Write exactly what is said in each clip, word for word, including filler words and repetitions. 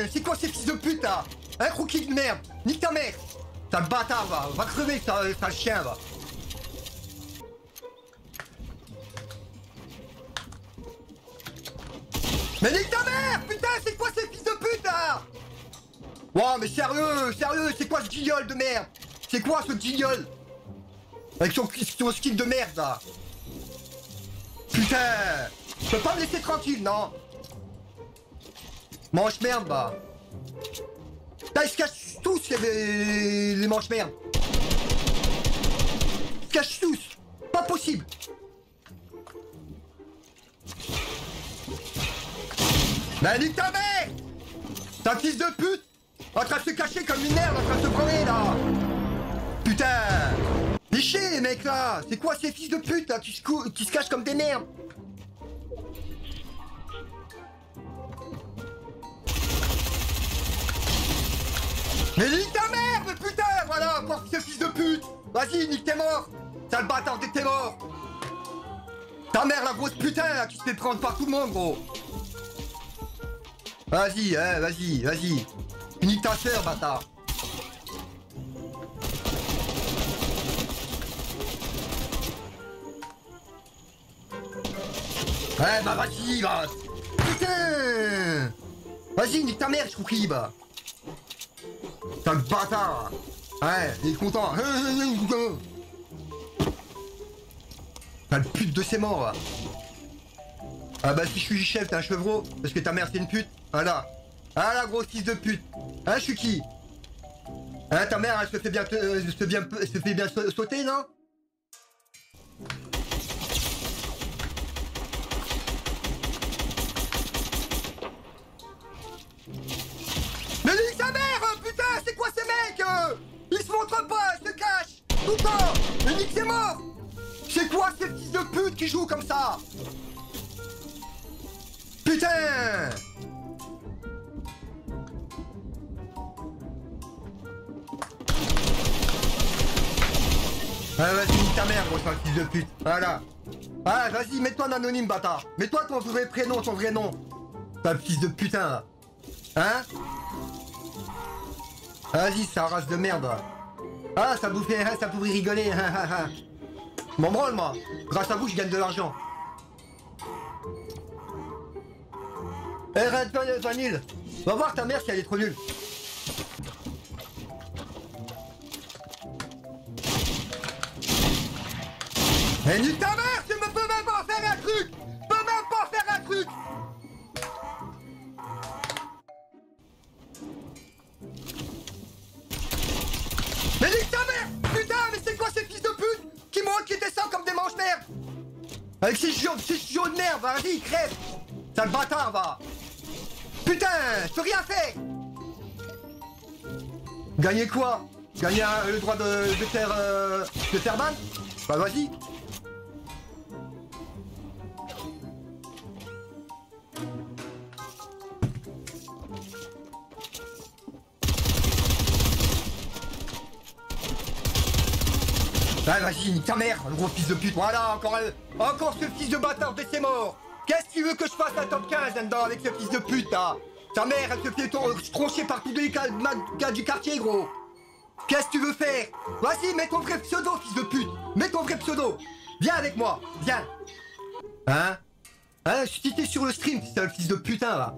euh, c'est quoi ces fils de pute là? Un hein, croquis de merde. Nique ta mère. T'as le bâtard va. Va crever, t'as euh, le chien va. Mais nique ta mère. Putain, c'est quoi ces fils de pute là? Wow, mais sérieux, sérieux, c'est quoi ce guignol de merde? C'est quoi ce guignol? Avec son, son skill de merde là. Putain, je peux pas me laisser tranquille, non? Manche merde, bah. Là, ils se cachent tous les, les manches merde. Ils se cachent tous. Pas possible. Bah, nique ta mère! T'as un fils de pute! En train de se cacher comme une merde, en train de se brûler là! Putain! Liché les mecs là! C'est quoi ces fils de pute là qui se, qui se cachent comme des merdes? Mais nique ta mère, mais putain! Voilà, encore ce fils de pute! Vas-y, nique tes morts! Sale bâtard dès que t'es mort! Ta mère la grosse putain là qui se fait prendre par tout le monde gros! Vas-y, hein, vas-y, vas-y! Nique ta soeur, bâtard! Ouais, bah vas-y, bah! Putain! Vas-y, nique ta mère, je croquis, bah! T'as le bâtard! Ouais, il est content! T'as le pute de ses morts, là! Ah bah si je suis chef, t'es un chevreau, parce que ta mère c'est une pute, voilà! Ah la grosse fils de pute. Hein je suis qui? Hein ta mère elle se fait bien, euh, se fait bien, se fait bien sauter non? Mais nique sa mère euh, putain c'est quoi ces mecs euh Ils se montrent pas, ils se cachent tout le temps. Mais nique c'est mort. C'est quoi ces fils de pute qui jouent comme ça? Putain. Ah vas-y, nique ta mère, gros, c'est un fils de pute. Voilà. Ah, vas-y, mets-toi un anonyme, bâtard. Mets-toi ton vrai prénom, ton vrai nom. T'as le fils de putain, là. Hein? Vas-y, ça race de merde. Là. Ah, ça vous fait, ça pourrait rigoler. M'en branle, moi. Grâce à vous, je gagne de l'argent. Eh, Red Vanille. Va voir ta mère si elle est trop nulle. Mais nique ta mère, tu me peux même pas faire un truc! Peux même pas faire un truc! Mais nique ta mère! Putain, mais c'est quoi ces fils de pute qui montent, qui descendent comme des manches merde? Avec ces jaunes, ces jaunes de merde, vas-y, crève! Sale bâtard, va! Putain, je peux rien faire! Gagner quoi? Gagner euh, le droit de, de faire... Euh, de faire ban? Bah vas-y! Ah vas-y, nique ta mère, le gros fils de pute. Voilà, encore un... encore ce fils de bâtard de ses morts. Qu'est-ce qu'il veut que je fasse à top quinze là-dedans avec ce fils de pute là? Ta mère, elle se fait troncher par tous les gars du quartier, gros. Qu'est-ce que tu veux faire? Vas-y, mets ton vrai pseudo, fils de pute. Mets ton vrai pseudo. Viens avec moi, viens. Hein? Hein, si t'es sur le stream, c'est un fils de putain là.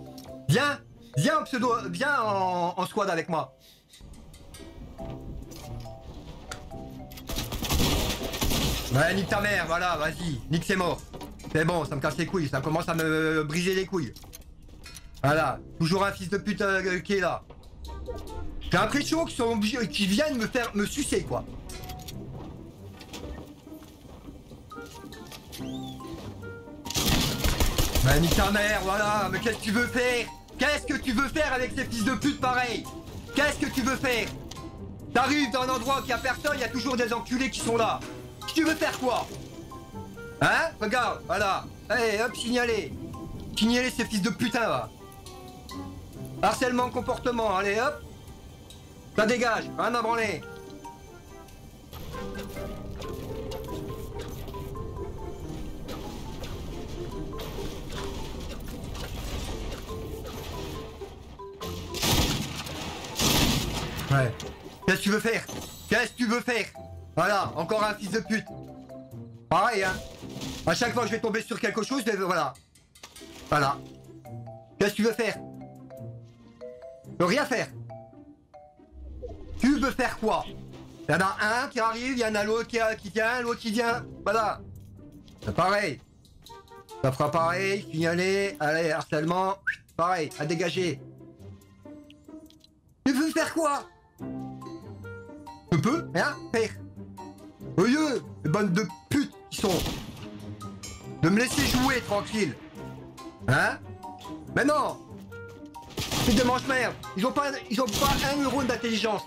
Viens, viens en pseudo, viens en, en squad avec moi. Ouais, nique ta mère, voilà, vas-y, nique c'est mort. C'est bon, ça me casse les couilles, ça commence à me briser les couilles. Voilà, toujours un fils de pute euh, qui est là. J'ai l'impression qu'ils sont obligés, qu'ils viennent me faire, me sucer, quoi. Bah nique ta mère, voilà, mais qu'est-ce que tu veux faire? Qu'est-ce que tu veux faire avec ces fils de pute pareil? Qu'est-ce que tu veux faire? T'arrives dans un endroit où il n'y a personne, il y a toujours des enculés qui sont là. Tu veux faire quoi? Hein? Regarde, voilà. Allez, hop, signaler. Signaler ces fils de putain, là. Harcèlement, comportement, allez, hop. Ça dégage, rien à branler. Ouais. Qu'est-ce que tu veux faire? Qu'est-ce que tu veux faire? Voilà, encore un fils de pute. Pareil, hein. À chaque fois que je vais tomber sur quelque chose, je... voilà. Voilà. Qu'est-ce que tu veux faire? Je peux rien faire. Tu veux faire quoi? Il y en a un qui arrive, il y en a l'autre qui, qui vient, l'autre qui vient. Voilà. C'est pareil. Ça fera pareil, signaler, allez, harcèlement, pareil, à dégager. Tu veux faire quoi? Je peux rien faire. Au lieu, les bandes de putes qui sont. De me laisser jouer tranquille. Hein? Mais non! Ils te mangent merde. Ils ont pas, ils ont pas un euro d'intelligence.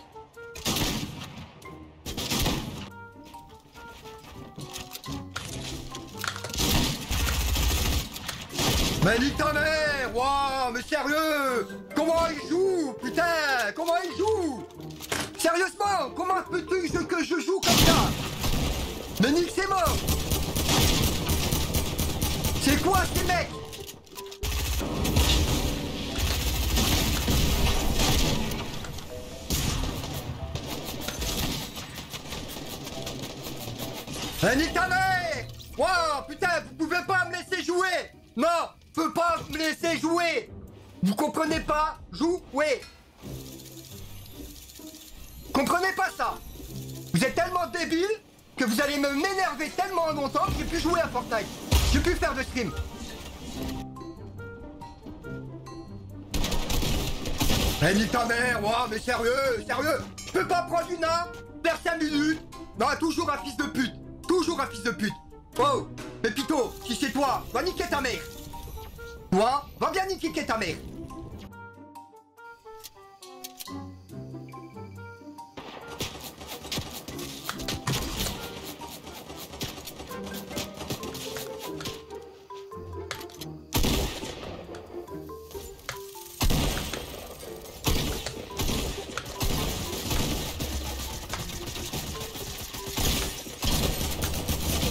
Mais nique ta mère! Waouh, mais sérieux! Comment il joue? Putain! Comment il joue? Sérieusement! Comment peux-tu que je joue comme ça? Mais nique c'est mort! C'est quoi ces mecs? Mais nique ta mère! Waouh, putain, vous pouvez pas me laisser jouer! Non! Peux pas me laisser jouer! Vous comprenez pas? Jouer! Comprenez pas ça! Vous êtes tellement débile que vous allez me m'énerver tellement longtemps que j'ai pu jouer à Fortnite! J'ai pu faire de stream! Eh hey, nique ta mère! Wow, mais sérieux! Sérieux! Je peux pas prendre une arme! Faire cinq minutes! Non, toujours un fils de pute! Toujours un fils de pute! Oh! Pépito, si c'est toi, va niquer ta mère! Toi, va bien niquer ta mère!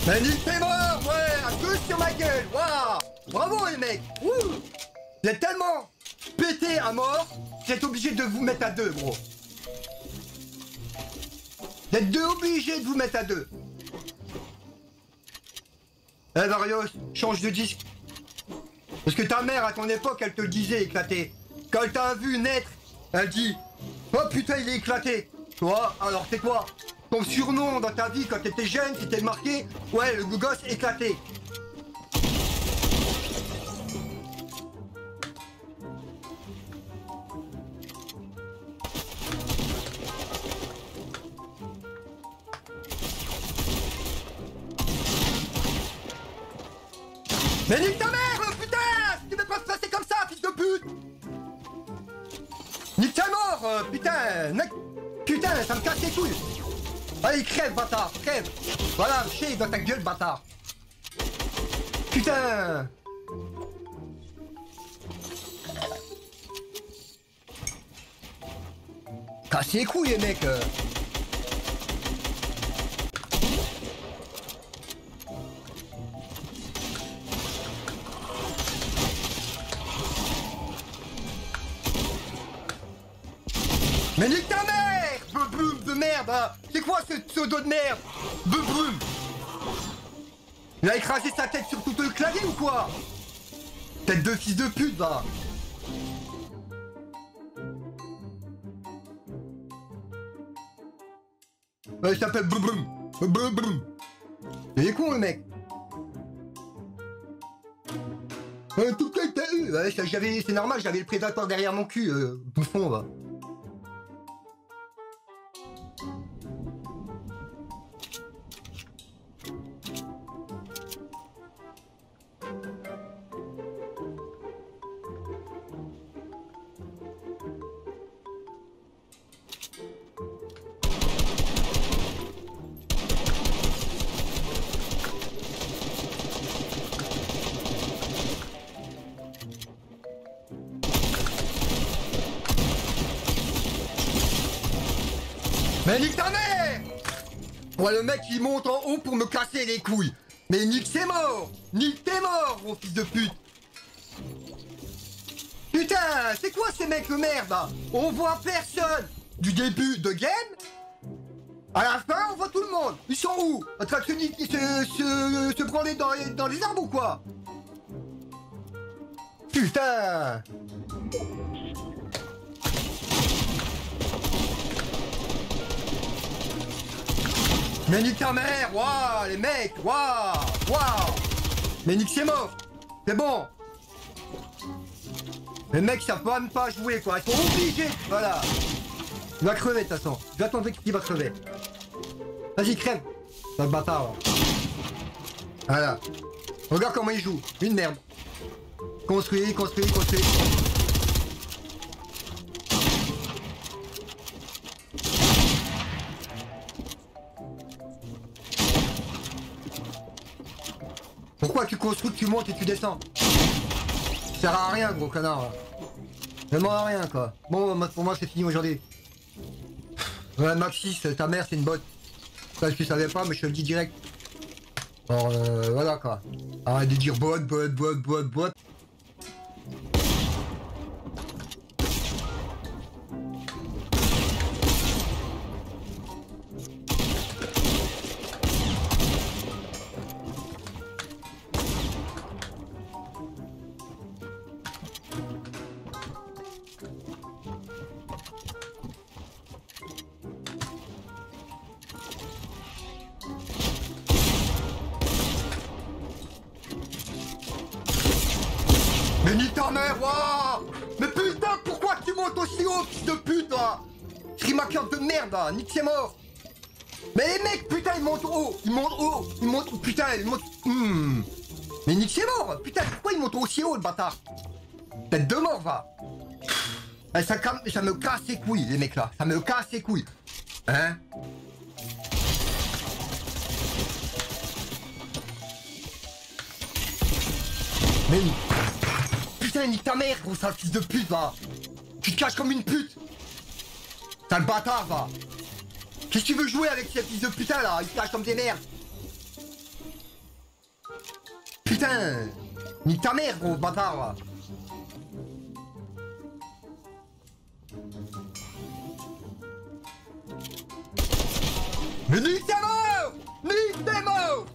Mais nique tes morts, ouais, à tous sur ma gueule, waouh, bravo les mecs, ouh, vous êtes tellement pété à mort, vous êtes obligé de vous mettre à deux, gros. Vous êtes deux obligés de vous mettre à deux. Eh hey, Varios, change de disque. Parce que ta mère à ton époque, elle te le disait éclaté. Quand elle t'a vu naître, elle dit, oh putain il est éclaté. Toi, alors c'est quoi? Ton surnom dans ta vie quand t'étais jeune, c'était marqué, ouais, le gosse éclaté. Mais nique ta mère, putain! Si tu veux pas se passer comme ça, fils de pute! Nique ta mort, putain! Putain, ça me casse les couilles! Allez, crève, bâtard, crève. Voilà, chier dans ta gueule, bâtard. Putain. Cassez les couilles, les mecs. Mais nique ta mère. Bebrume de merde, hein. C'est quoi ce pseudo de merde? Bebrume. Il a écrasé sa tête sur tout le clavier ou quoi? Tête de fils de pute, bah. Ouais, il s'appelle Bebrume. Bebrume. Il est con le mec. Euh, tout ce que t'as eu, ouais, j'avais, c'est normal, j'avais le prédateur derrière mon cul, euh, bouffon, bah. Mais nique ta mère! Ouais, le mec il monte en haut pour me casser les couilles. Mais nique c'est mort! Nique t'es mort, mon fils de pute! Putain, c'est quoi ces mecs de merde? On voit personne! Du début de game à la fin, on voit tout le monde. Ils sont où? Notre unique qui se, se, se promenait dans, dans les arbres ou quoi? Putain! Mais nique ta mère! Waouh, les mecs! Waouh! Waouh! Mais nique, c'est mort! C'est bon! Les mecs savent même pas jouer quoi! Ils sont obligés! Voilà! Il va crever de toute façon! J'attends qu'il va crever! Vas-y, crève! Sale bâtard! Hein. Voilà! Regarde comment il joue! Une merde! Construis, construis, construis! Pourquoi tu construis, tu montes et tu descends? Ça sert à rien, gros connard. Vraiment à rien, quoi. Bon, pour moi, c'est fini aujourd'hui. Ouais, Maxis, ta mère, c'est une botte. Ça, je ne savais pas, mais je te le dis direct. Alors, euh, voilà, quoi. Arrête de dire botte, botte, botte, botte, botte. Mais nique ta mère, waouh! Mais putain, pourquoi tu montes aussi haut, fils de pute, là? Trimaqueur de merde, là, nique c'est mort! Mais les mecs, putain, ils montent haut, ils montent haut, ils montent, putain, ils montent... Mmh. Mais nique c'est mort, putain, pourquoi ils montent aussi haut, le bâtard? Tête de mort, va! Ça, ça me casse les couilles, les mecs, là, ça me casse les couilles. Hein? Mais... Putain, nique ta mère, gros, sale fils de pute, va! Tu te caches comme une pute! Sale bâtard, va! Qu'est-ce que tu veux jouer avec ces fils de putain, là? Ils se cachent comme des merdes! Putain! Nique ta mère, gros, bâtard, va! Mais nique ta mort! Nique ta mort!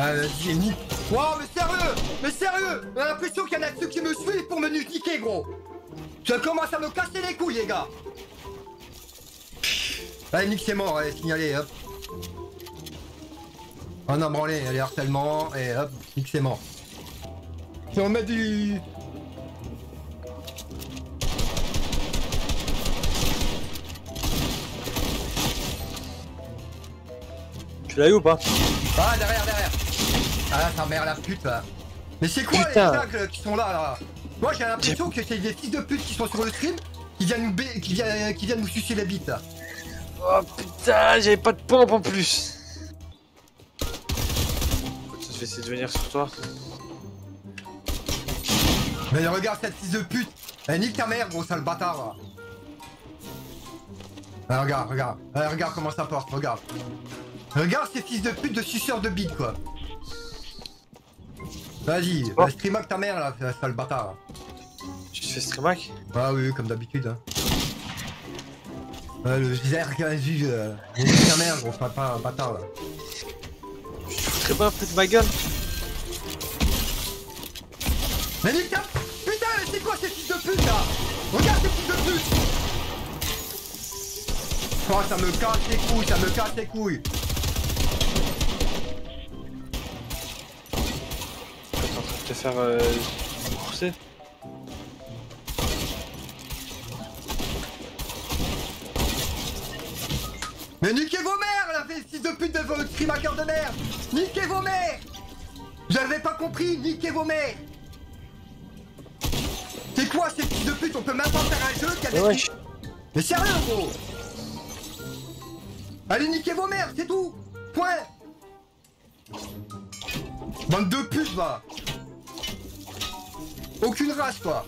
Ah vas-y, nique. Wow, mais sérieux, mais sérieux, j'ai l'impression qu'il y en a de ceux qui me suivent pour me niquer, gros. Ça commence à me casser les couilles, les gars. Allez, nique, c'est mort, allez, signalez, hop. On a branlé, allez, harcèlement, et hop, nique, c'est mort. Si on met du... Tu l'as eu ou pas? Ah, derrière, derrière. Ah là, ta mère la pute là. Mais c'est quoi putain, les tacles qui sont là là? Moi j'ai l'impression que c'est des fils de pute qui sont sur le stream qui viennent nous, ba... qui viennent... qui viennent nous sucer la bite là. Oh putain, j'avais pas de pompe en plus. Je vais essayer de venir sur toi. Mais regarde cette fils de pute. Elle nique ta mère, gros sale bâtard là. Allez, regarde, regarde. Allez, regarde comment ça porte, regarde. Regarde ces fils de pute de suceurs de bite quoi. Vas-y, oh. euh, streamac ta mère là, sale bâtard. Tu te fais streamac? Ah oui, comme d'habitude. Hein. Euh, le zerg a vu euh, ta mère, gros papa, un bâtard là. Je te foutrais pas un peu de ma gueule. Mais nique ta... Putain, mais c'est quoi ces fils de pute là? Regarde ces fils de pute. Oh, ça me casse les couilles, ça me casse les couilles. Je vais faire euh, courser. Mais niquez vos mères, la fils de pute de vos streamhackers de merde. Niquez vos mères. J'avais pas compris, niquez vos mères. C'est quoi ces fils de pute? On peut même pas faire un jeu qui a des... Ouais. Mais sérieux gros. Allez niquez vos mères, c'est tout. Point. Bande de putes va. Aucune race, toi.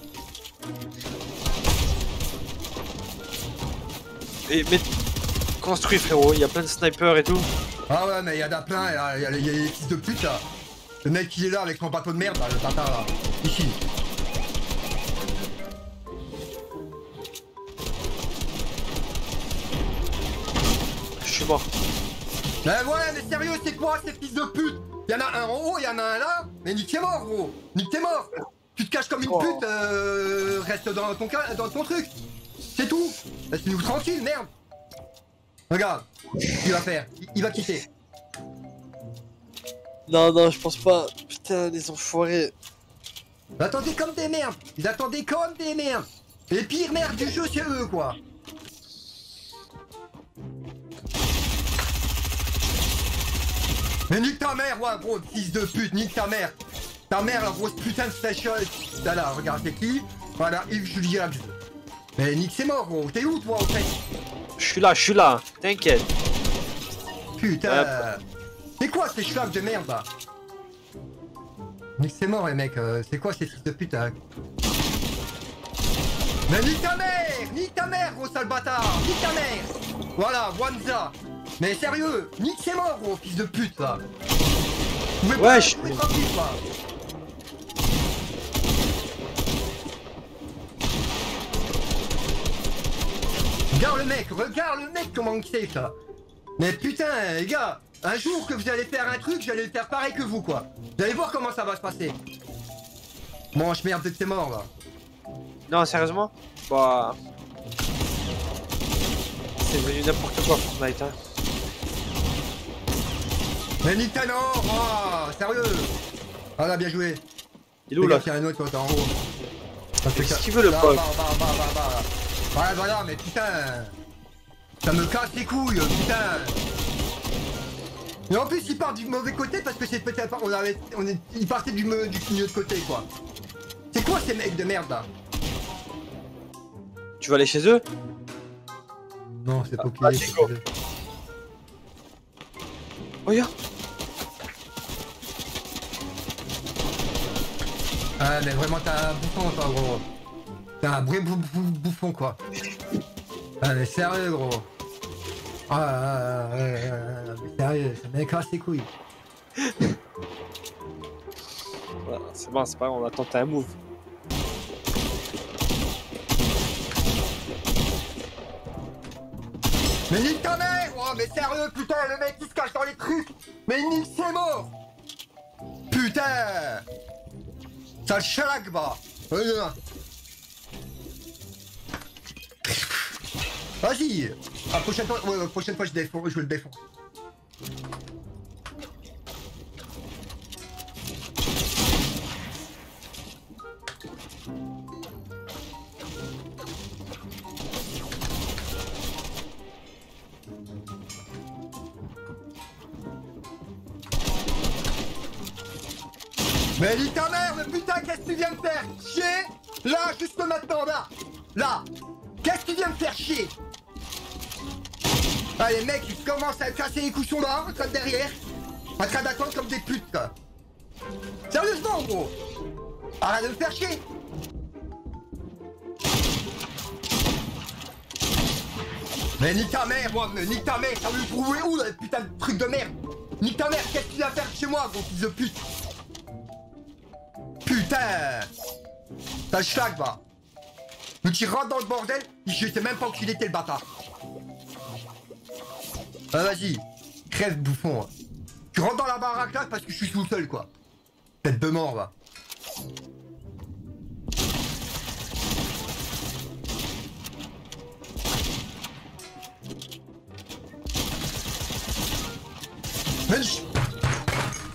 Et mais construis, frérot, il y a plein de snipers et tout. Ah ouais, mais il y en a plein, il y a les fils de pute là. Le mec qui est là avec son bateau de merde, là, le tata là. Ici. Je suis mort. Mais ouais, mais sérieux, c'est quoi ces fils de pute? Il y en a un en haut, il y en a un là. Mais nique t'es mort, gros. Nique t'es mort. Tu te caches comme une pute, euh, reste dans ton, dans ton truc. C'est tout. Laisse-nous tranquille, merde. Regarde, il va faire, il va quitter. Non, non, je pense pas. Putain, les enfoirés. Ils attendaient comme des merdes. Ils attendaient comme des merdes. Les pires merdes du jeu, c'est eux, quoi. Mais nique ta mère, ouais, gros fils de pute, nique ta mère. Ta mère, la grosse putain de station. Là, là, regarde, c'est qui? Voilà, Yves Julien du jeu. Mais nique, c'est mort, gros. T'es où, toi, en fait? Je suis là, je suis là, t'inquiète. Putain. Hop. C'est quoi ces schlaves de merde là? Nique c'est mort les mecs, euh, c'est quoi ces fils de pute hein? Mais nique ta mère! Nique ta mère gros sale bâtard! Nique ta mère! Voilà, Wanza! Mais sérieux, nique c'est mort gros fils de pute là! Vous pouvez ouais, je suis tranquille là! Regarde le mec, regarde le mec comment il safe là. Mais putain les gars, un jour que vous allez faire un truc, j'allais le faire pareil que vous quoi. Vous allez voir comment ça va se passer. Mange merde de tes morts là. Non sérieusement, bah c'est devenu n'importe quoi Fortnite hein. Mais nique ta mort, oh, sérieux. Ah là bien joué. Il est où là? Il y a un autre, t'es en haut. Qu'est-ce qu'il veut le pote? Voilà, voilà, mais putain, ça me casse les couilles, putain. Mais en plus, il part du mauvais côté parce que c'est peut-être on avait, on est, il partait du, me, du milieu de côté, quoi. C'est quoi ces mecs de merde là? Tu vas aller chez eux? Non, c'est ah, pas ah, chez eux. Regarde. Ah, mais vraiment, t'as un bouffon, toi, gros. T'es un vrai bou bou bouffon quoi. Ah mais sérieux gros. Ah, ah, ah, ah mais sérieux, ça m'écrase les couilles. Voilà, c'est bon, c'est pas grave, on a tenté un move. Mais nique ta mère. Oh mais sérieux putain, le mec il se cache dans les trucs. Mais nique c'est mort. Putain. Ça le chalag bah. Vas-y! La prochaine fois, ouais, prochaine fois je, défends, je le défends. Mais dis ta mère, mais putain, qu'est-ce que tu viens me faire chier? Là, juste maintenant, là! Là! Qu'est-ce que tu viens me faire chier? Ah les mecs ils commencent à casser les couchons là, comme derrière, en train d'attendre comme des putes quoi. Sérieusement gros, arrête de me faire chier. Mais nique ta mère moi, mais nique ta mère, ça veut trouver où là, putain de truc de merde. Nique ta mère, qu'est-ce que tu viens faire chez moi gros fils de pute? Putain, t'as le schlag va. Donc il rentre dans le bordel, je sais même pas où il était le bâtard. Ah vas-y, crève bouffon. Tu rentres dans la baraque là parce que je suis tout seul quoi. Tête de mort va.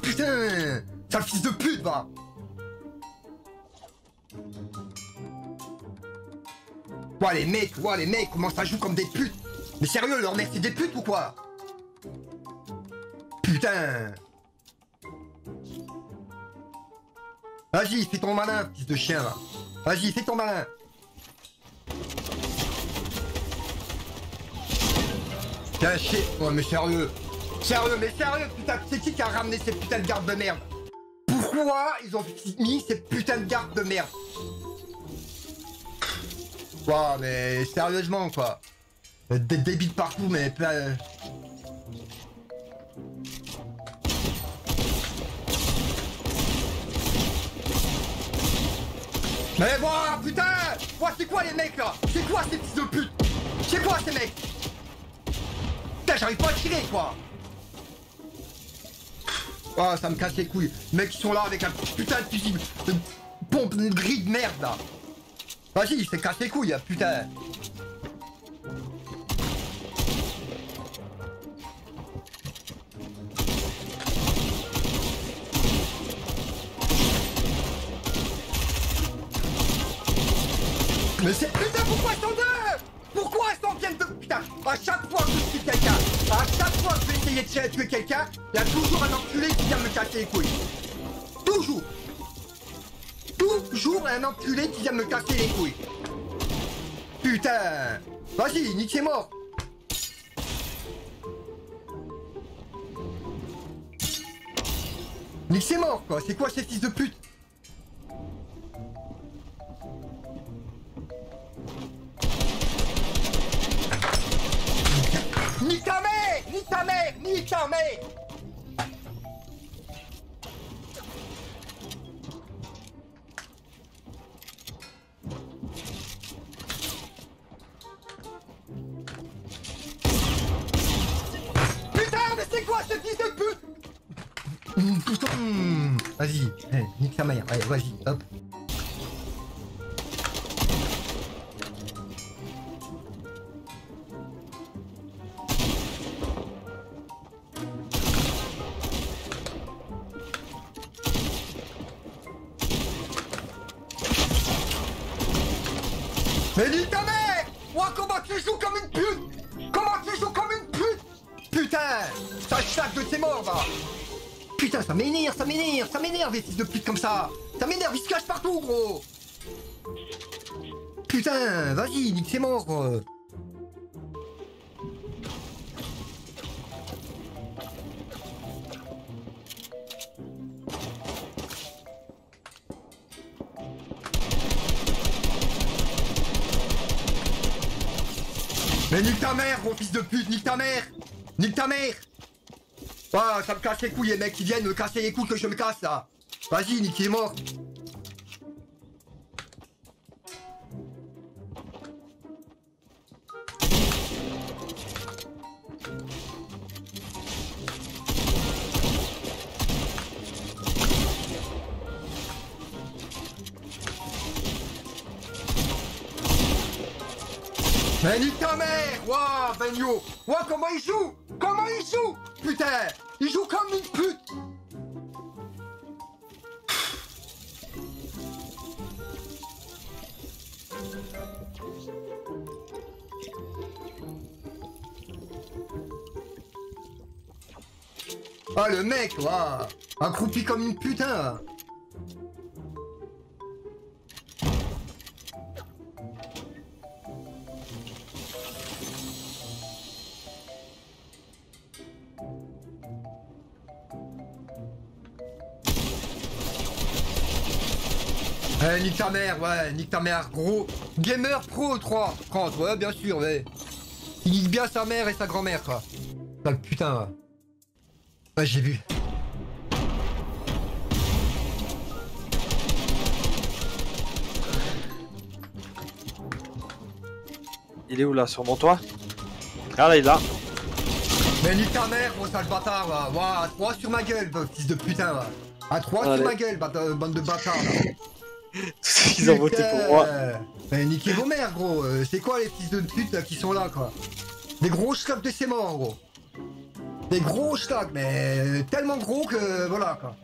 Putain, sale fils de pute va. Ouah les mecs, ouah les mecs, comment ça joue comme des putes? Mais sérieux, leur mec c'est des putes ou quoi? Putain! Vas-y, fais ton malin, fils de chien là. Vas-y, fais ton malin. Putain, chier. Oh mais sérieux. Sérieux, mais sérieux, putain, c'est qui qui a ramené ces putains de gardes de merde? Pourquoi ils ont mis ces putains de gardes de merde? Ouah, wow, mais sérieusement quoi. Des débiles partout mais... Allez voir, putain! Moi, c'est quoi les mecs là? C'est quoi ces petits de pute? C'est quoi ces mecs? Putain, j'arrive pas à tirer quoi! Oh, ça me casse les couilles. Les mecs, ils sont là avec un putain de fusil de pompe de gris de merde là. Vas-y, je te casse les couilles, putain. Mais c'est... Putain, pourquoi ils sont deux? Pourquoi ils s'en viennent de... Putain, à chaque fois que je tue quelqu'un, à chaque fois que je vais essayer de tuer quelqu'un, il y a toujours un enculé qui vient me casser les couilles. Toujours. Toujours un enculé qui vient me casser les couilles. Putain. Vas-y, nique ses morts. Nique ses morts, quoi. C'est quoi ces fils de pute? Nique ta mère! Nique ta mère! Nique ta mère! Putain, mais c'est quoi ce fils de pute? Mmh, putain mmh. Vas-y, hey, nique ta mère, allez, vas-y, hop. Mais nique ta mère! Ouah, comment tu joues comme une pute! Comment tu joues comme une pute! Putain! Ça chasse de tes morts, là! Putain, ça m'énerve, ça m'énerve, ça m'énerve, les fils de pute comme ça! Ça m'énerve, ils se cachent partout, gros! Putain, vas-y, nique ses morts, gros. Mais nique ta mère, gros fils de pute, nique ta mère! Nique ta mère! Ah, ça me casse les couilles, les mecs qui viennent me casser les couilles que je me casse, là! Vas-y, nique, il est mort! Mais nique ta mère! Waouh, Benio! Waouh, comment il joue! Comment il joue! Putain! Il joue comme une pute! Ah, le mec, waouh! Accroupi comme une putain! Eh, nique ta mère, ouais, nique ta mère, gros. Gamer Pro trois trente, ouais, bien sûr, ouais. Il nique bien sa mère et sa grand-mère, quoi. Putain, le putain, ouais. Ouais, j'ai vu. Il est où, là? Sur mon toit? Ah, là, il est là. Mais nique ta mère, gros sale bâtard, là. Waouh, à trois sur ma gueule, fils de putain, là. À trois Allez. Sur ma gueule, bande de bâtards, là. Tous ceux qui ont voté pour moi. Mais niquez vos mères, gros. C'est quoi les fils de pute là, qui sont là, quoi? Des gros schlacs de ses morts, gros. Des gros schlacs, mais tellement gros que voilà, quoi.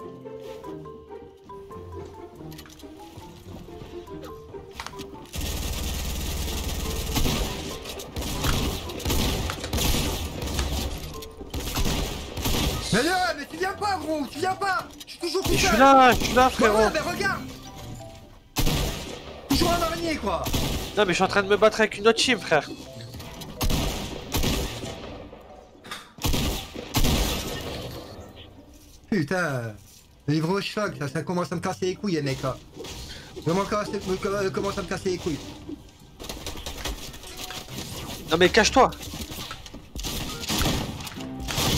Mais non, mais tu viens pas, gros. Tu viens pas. Je suis toujours putain. Je suis là, je suis là, frérot. Mais regarde. Toujours un araignée, quoi. Non mais je suis en train de me battre avec une autre team, frère. Putain, livre au choc, ça, ça commence à me casser les couilles, les mecs là. Vraiment ça commence à me casser les couilles. Non mais cache-toi.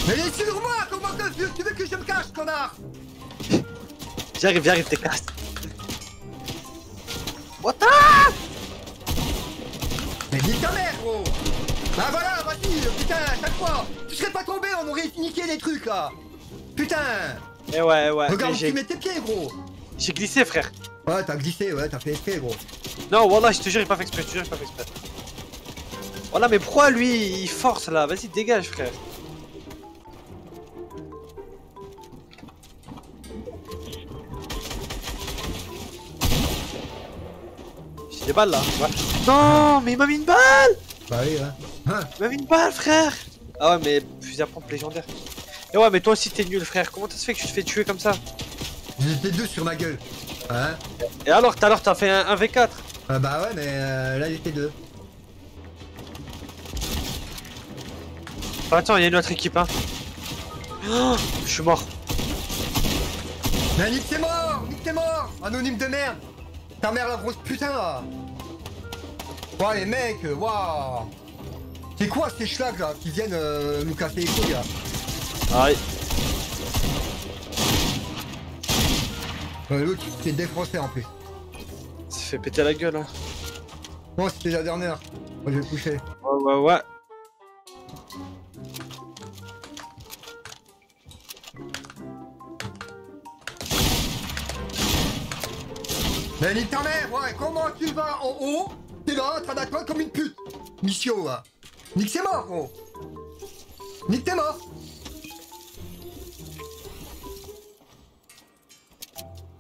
Mais il est sur moi, comment que tu, tu veux que je me cache, connard? J'arrive, j'arrive, t'es casse. What the... Mais nique ta mère, gros. Bah voilà, vas-y, putain, à chaque fois. Tu serais pas tombé, on aurait niqué les trucs, là. Putain. Mais ouais, ouais. Regarde où tu mets tes pieds, gros. J'ai glissé, frère. Ouais, t'as glissé, ouais, t'as fait exprès, gros. Non, voilà, je te jure, j'ai pas fait exprès, je te jure, j'ai pas fait exprès. Voilà, mais pourquoi lui, il force, là. Vas-y, dégage, frère. J'ai des balles, là. Ouais. Non, mais il m'a mis une balle. Bah oui, ouais. Hein, il m'a mis une balle, frère. Ah ouais, mais fusil à pompe légendaire. Et ouais, mais toi aussi, t'es nul, frère. Comment ça se fait que tu te fais tuer comme ça? J'étais deux sur ma gueule. Hein. Et alors, tout à l'heure, t'as fait un, un V quatre. Ah bah ouais, mais euh, là, j'étais deux. Attends, il y a une autre équipe, hein. Oh, je suis mort. Mais Nick, t'es mort. Nick, t'es mort. Anonyme de merde. Ta mère, la grosse putain, là. Ouah, les mecs, waouh. C'est quoi ces schlags, là, qui viennent euh, nous casser les couilles, là? Aïe. L'autre, il s'est défoncé en plus. Ça fait péter la gueule, hein. Non, c'était la dernière. Moi, je vais coucher. Ouais, ouais, ouais. Mais nique ta mère, ouais, comment tu vas en haut? T'es là, t'as d'accord comme une pute. Michio, là. Nick, c'est mort, gros. Nick, t'es mort.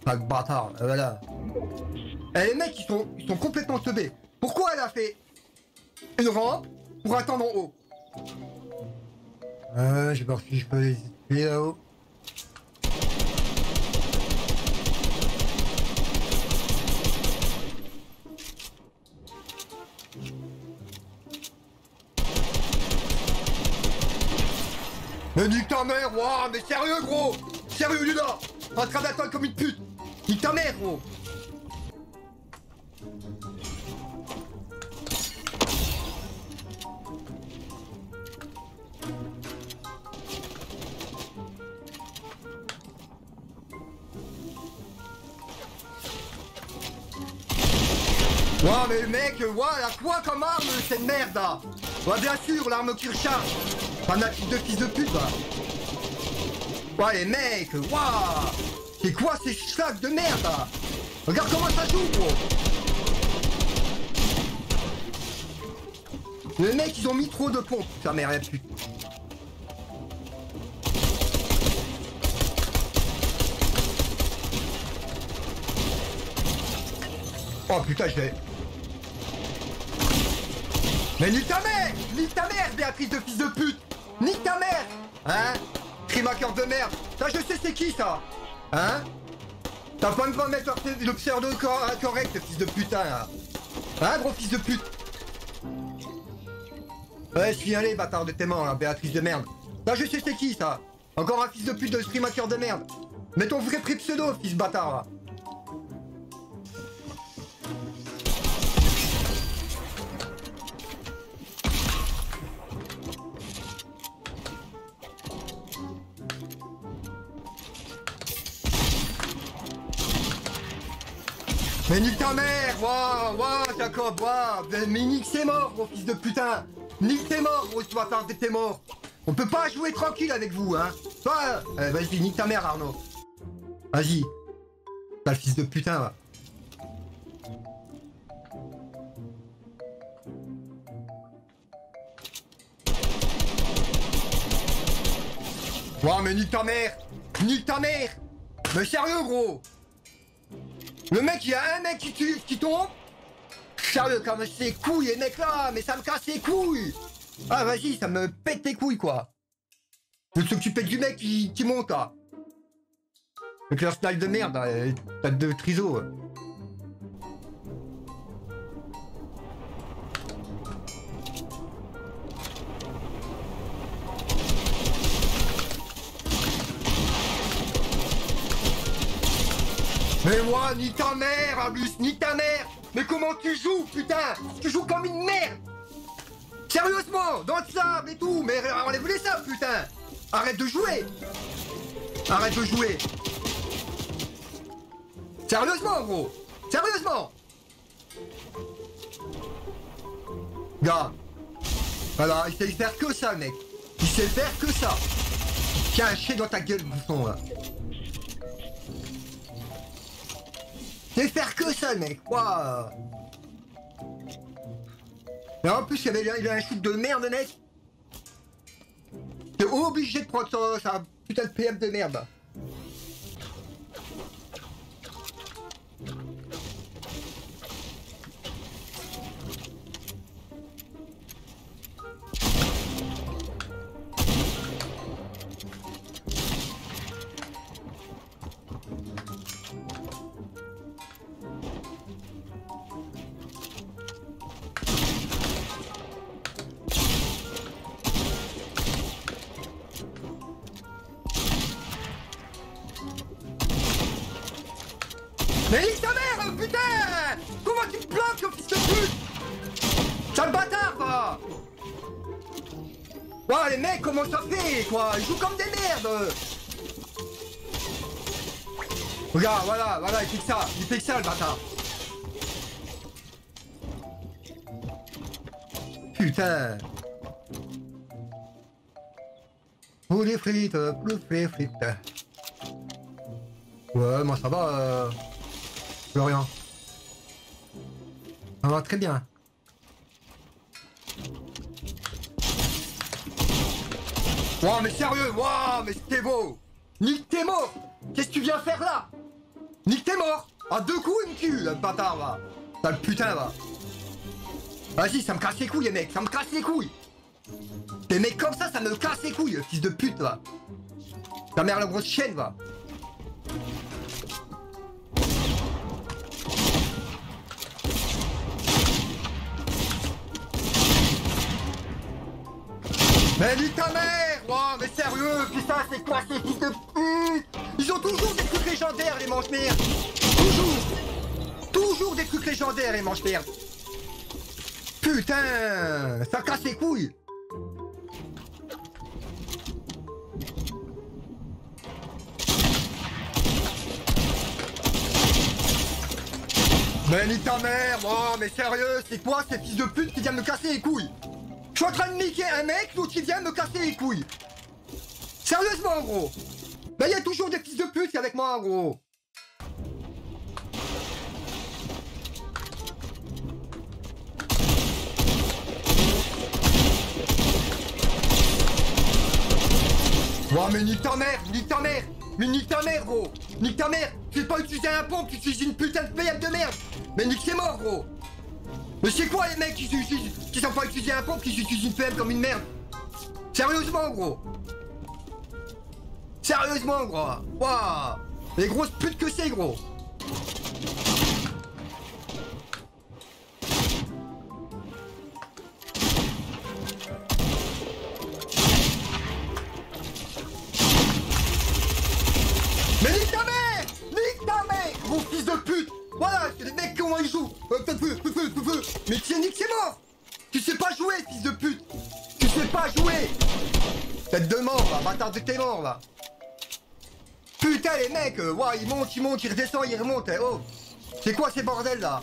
Ah, bâtard, voilà. Et les mecs, ils sont, ils sont complètement teubés. Pourquoi elle a fait une rampe pour attendre en haut? Euh, j'ai peur si je peux les tuer là-haut. Mais nique ta mère, ouah, mais sérieux, gros. Sérieux, Luna. En train d'attendre comme une pute. Nique ta mère, gros. Ouah, mais mec, ouah, la quoi comme arme, cette merde, là. Bah bien sûr, l'arme qui recharge. Fanatique de fils de pute, bah. Ouais les mecs, waouh. C'est quoi ces schlags de merde, là? Regarde comment ça joue, gros. Les mecs, ils ont mis trop de pompes, sa mère la pute. Oh putain, je l'ai. Mais nique ta mère. Nique ta mère, Béatrice de fils de pute. Nique ta mère. Hein? Trimaqueur de merde. Ça, je sais c'est qui, ça. Hein? T'as pas même pas mettre le pseudo correct, fils de putain, là. Hein, gros fils de pute? Ouais, je suis allé, bâtard de tes mains, là, Béatrice de merde. Ça, je sais c'est qui, ça. Encore un fils de pute de streamaqueur de merde. Mets ton vrai prix pseudo, fils bâtard, là. Mais nique ta mère, waouh, waouh, Jacob, waouh. Mais nique c'est mort, gros fils de putain. Nique c'est mort, gros, tu vas tarder, t'es mort. On peut pas jouer tranquille avec vous, hein. Bah, euh, vas-y, nique ta mère, Arnaud. Vas-y. T'as le fils de putain, va. Waouh, mais nique ta mère. Nique ta mère. Mais sérieux, gros. Le mec, il y a un mec qui, tue, qui tombe. Sérieux, comme ses couilles, les mecs là, mais ça me casse les couilles. Ah, vas-y, ça me pète les couilles, quoi. Je vais s'occuper du mec qui, qui monte, là. Avec leur style de merde, t'as de triso. Ouais. Mais moi, nique ta mère, Abus, nique ta mère. Mais comment tu joues, putain? Tu joues comme une merde. Sérieusement, dans le sable et tout. Mais enlève les sables, putain. Arrête de jouer. Arrête de jouer. Sérieusement, gros. Sérieusement. Gars. Voilà, il sait faire que ça, mec. Il sait faire que ça. Tiens, un chien dans ta gueule, bouffon, là. Il sait faire que ça, mec. Waouh. Et en plus, il avait, il avait un shoot de merde, mec. T'es obligé de prendre ça, ça putain de P M de merde. Ils jouent comme des merdes. Regarde, voilà, voilà, il fait que ça, il fait que ça le bâtard. Putain. Pour les frites, pour les frites. Ouais, moi ça va, euh... Florian. Ça va très bien. Wow, mais sérieux, wow, mais c'était beau. Nique tes morts. Qu'est-ce que tu viens faire là? Nique tes morts. À deux coups, il me tue, le bâtard, va. T'as le putain, va. Vas-y, ça me casse les couilles, les mecs, ça me casse les couilles. Des mecs comme ça, ça me casse les couilles, fils de pute, va. Ta mère, la grosse chienne, va. Mais nique ta mère. Oh mais sérieux, putain c'est quoi ces fils de pute? Ils ont toujours des trucs légendaires les manches-merdes. Toujours Toujours des trucs légendaires les manches-merdes. Putain, ça casse les couilles. Mais nique ta mère, oh mais sérieux, c'est quoi ces fils de pute qui viennent me casser les couilles? Je suis en train de niquer un mec, l'autre il vient me casser les couilles. Sérieusement, gros. Ben y'a toujours des fils de pute avec moi, gros. Ouah, mais nique ta mère, nique ta mère. Mais nique ta mère, gros. Nique ta mère. Tu fais pas utiliser un pompe, tu utilises une putain de P M de merde. Mais nique ses morts, gros. Mais c'est quoi les mecs qui, qui, qui savent pas utiliser un pompe, qui utilisent une P M comme une merde? Sérieusement gros. Sérieusement gros. Waouh. Les grosses putes que c'est gros. Mais nique ta mère. Nique ta mère. Gros fils de pute. Voilà, c'est les mecs comment ils jouent. Mais tiens, nique, c'est mort. Tu sais pas jouer, fils de pute. Tu sais pas jouer. Tête de mort, là, bâtard de tes morts, là. Putain, les mecs, euh, wow, ils montent, ils montent, ils redescendent, ils remontent. Hein. Oh, c'est quoi ces bordels, là?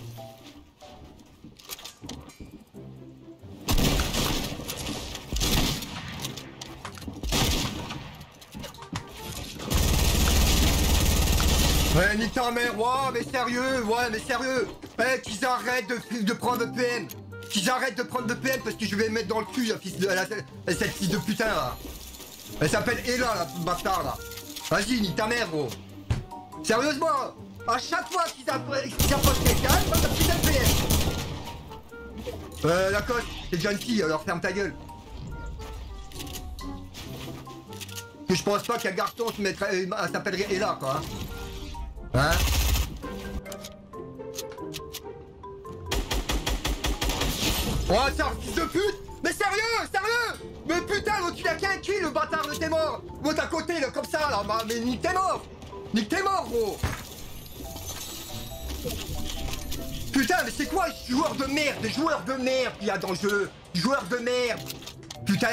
Ouais, nique ta mère, ouais, mais sérieux, ouais, mais sérieux. Eh, qu'ils arrêtent de, de prendre le P M. Qu'ils arrêtent de prendre le P M parce que je vais mettre dans le cul, la fils de, la, la, cette fille de putain, là. Elle s'appelle Ella, la bâtard, là. Vas-y, nique ta mère, gros. Sérieusement, à chaque fois qu'ils approchent quelqu'un, ils prennent le putain de P M. Euh, la coche, c'est déjà une fille, alors ferme ta gueule. Parce que je pense pas qu'un garçon se mettrait, elle s'appellerait Ella, quoi, hein. Hein? Oh, c'est un fils de pute! Mais sérieux, sérieux! Mais putain, l'autre il a qu'un kill, le bâtard de t'es mort! L'autre à côté, là, comme ça, là, bah, mais nique t'es mort! Nique t'es mort, gros! Putain, mais c'est quoi ce joueur de merde? Des joueurs de merde qu'il y a dans le jeu! Joueurs de merde! Putain!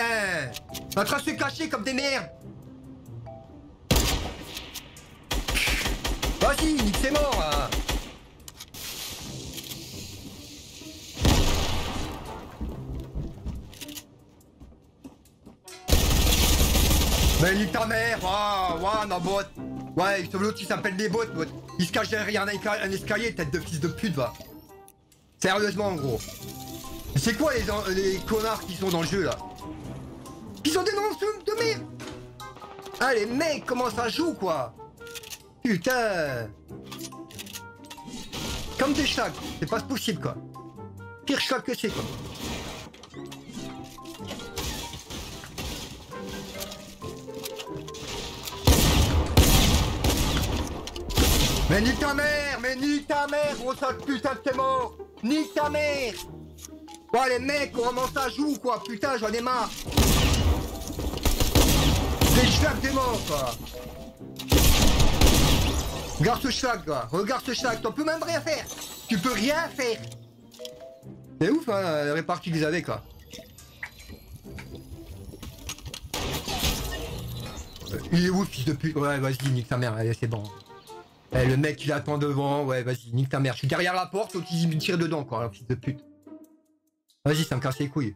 En train de se cacher comme des merdes! Vas-y, nique ses morts hein. Mais nique ta mère. Waouh, waouh, non, bot. Ouais, l'autre, il s'appelle des bots, bot. Il se cache derrière un, un escalier, tête de fils de pute, va. Sérieusement, en gros. C'est quoi les, les connards qui sont dans le jeu, là? Ils sont des monstres de merde. Ah, les mecs, comment ça joue, quoi? Putain. Comme des chacs, c'est pas possible, quoi. Pire chac que c'est, quoi. Mais nique ta mère, mais nique ta mère, gros sac putain de tes morts. Nique ta mère. Ouais les mecs, comment ça joue quoi, putain j'en ai marre. Des schlags des morts quoi. Regarde ce schlag quoi, regarde ce schlag, t'en peux même rien faire. Tu peux rien faire. C'est ouf hein, la répartie qu'ils avaient quoi. Il est ouf fils de pute, ouais vas-y nique ta mère, allez c'est bon. Eh, le mec il attend devant, ouais vas-y nique ta mère, je suis derrière la porte, l'autre il me tire dedans quoi, fils de pute. Vas-y ça me casse les couilles.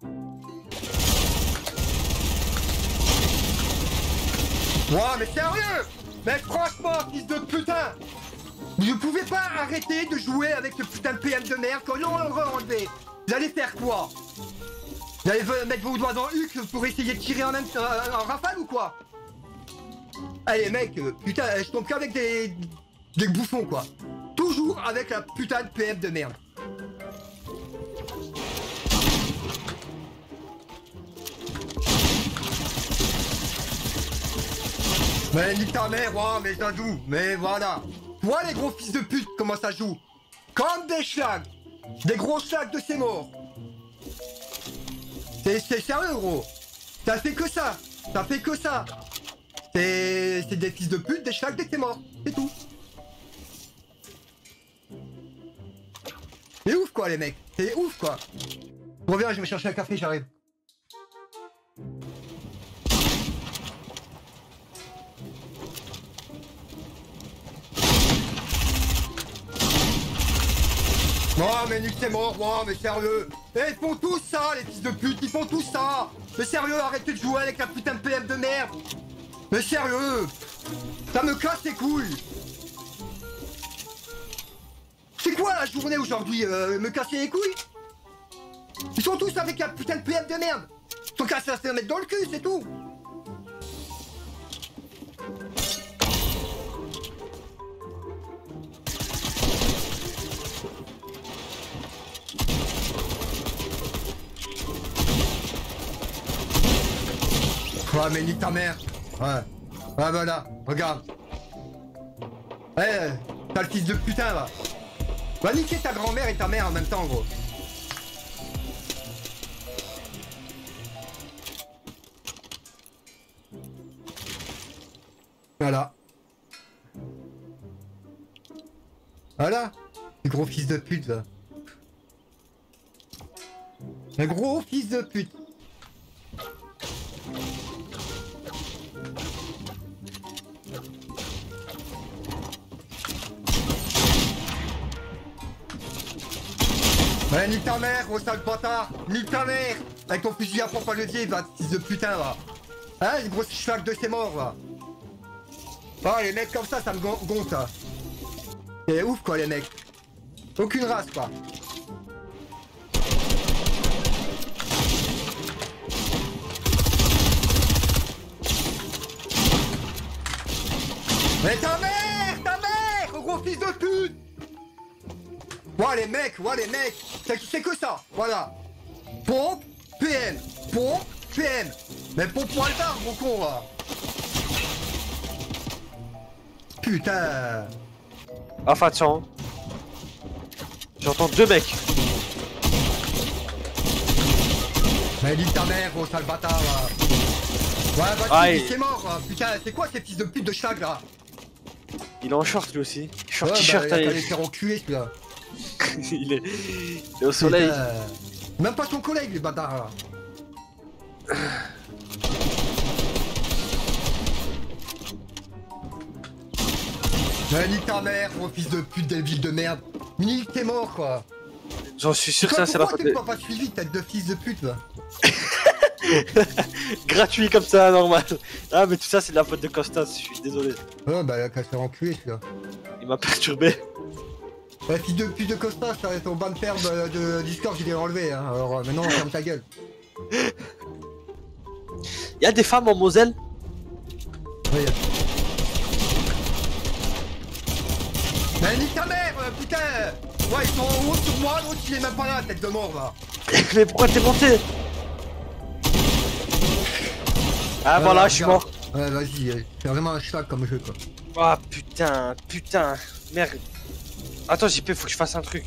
Ouah mais sérieux. Mais franchement fils de putain. Vous ne pouvez pas arrêter de jouer avec ce putain de P M de merde quand on le re-enlevé. Vous allez faire quoi? Vous allez mettre vos doigts dans le huc pour essayer de tirer en, même, euh, en rafale ou quoi? Allez mec, euh, putain je tombe qu'avec des... Des bouffons quoi. Toujours avec la putain de P M de merde. Mais nique ta mère, ouais, mais ça joue. Mais voilà. Toi les gros fils de pute, comment ça joue. Comme des schlags. Des gros schlags de ces morts. C'est sérieux gros. Ça fait que ça. Ça fait que ça. C'est des fils de pute, des schlags, des ces morts. C'est tout. C'est ouf quoi les mecs, c'est ouf quoi. Je reviens, je vais chercher un café, j'arrive. Oh mais nique tes morts, oh mais sérieux. Et ils font tout ça les fils de pute, ils font tout ça. Mais sérieux, arrêtez de jouer avec la putain de P M de merde. Mais sérieux. Ça me casse les couilles. C'est quoi la journée aujourd'hui, euh, me casser les couilles? Ils sont tous avec la putain de P M de merde. Ils sont cassés à se mettre dans le cul, c'est tout. Ouais mais nique ta mère. Ouais. Ouais voilà, regarde. Eh, hey, t'as le fils de putain là. Va niquer ta grand-mère et ta mère en même temps en gros. Voilà. Voilà. Le gros fils de pute là. Un gros fils de pute. Ouais, nique ta mère, gros sale bâtard! Nique ta mère! Avec ton fusil à pompe à levier, va, fils de putain, va! Hein, une grosse schlag de ses morts, va! Ah, les mecs comme ça, ça me gonfle, hein! C'est ouf, quoi, les mecs! Aucune race, quoi! Mais ta mère! Ta mère! Gros fils de pute! Ouah les mecs, ouah les mecs, c'est que ça, voilà. Pompe, P M, pompe, P M. Mais pompe moi le bar, gros con là. Putain. Enfin attends. J'entends deux mecs. Mais nique ta mère, gros sale bâtard là. Ouais vas-y, c'est mort là. Putain, c'est quoi ces fils de pute de chag là? Il est en short lui aussi. Short t-shirt. Il allait faire enculer celui-là. Il, est... il est au soleil. Euh... Même pas son collègue les bâtards là. Mais nique ta mère, mon fils de pute débile de merde. Nique t'es mort quoi. J'en suis sûr que ça c'est la faute. Pourquoi t'es pas suivi, tête de fils de pute là. Gratuit comme ça, normal. Ah, mais tout ça, c'est de la faute de Costas, je suis désolé. Ah, bah, il a qu'à se faire enculer, celui-là. Il m'a perturbé. Ouais, fils de pute de Costas, ton ban ferme de Discord, je l'ai enlevé, hein. Alors maintenant, ferme ta gueule. Y'a des femmes en Moselle? Ouais, y'a. Mais nique ta mère, putain! Ouais, ils sont en haut sur moi, l'autre il est même pas là, tête de mort là! Mais pourquoi t'es monté? Ah ouais, voilà, je suis mort! Ouais, vas-y, c'est vraiment un chat comme jeu quoi. Ah oh, putain, putain, merde! Attends, J P, faut que je fasse un truc.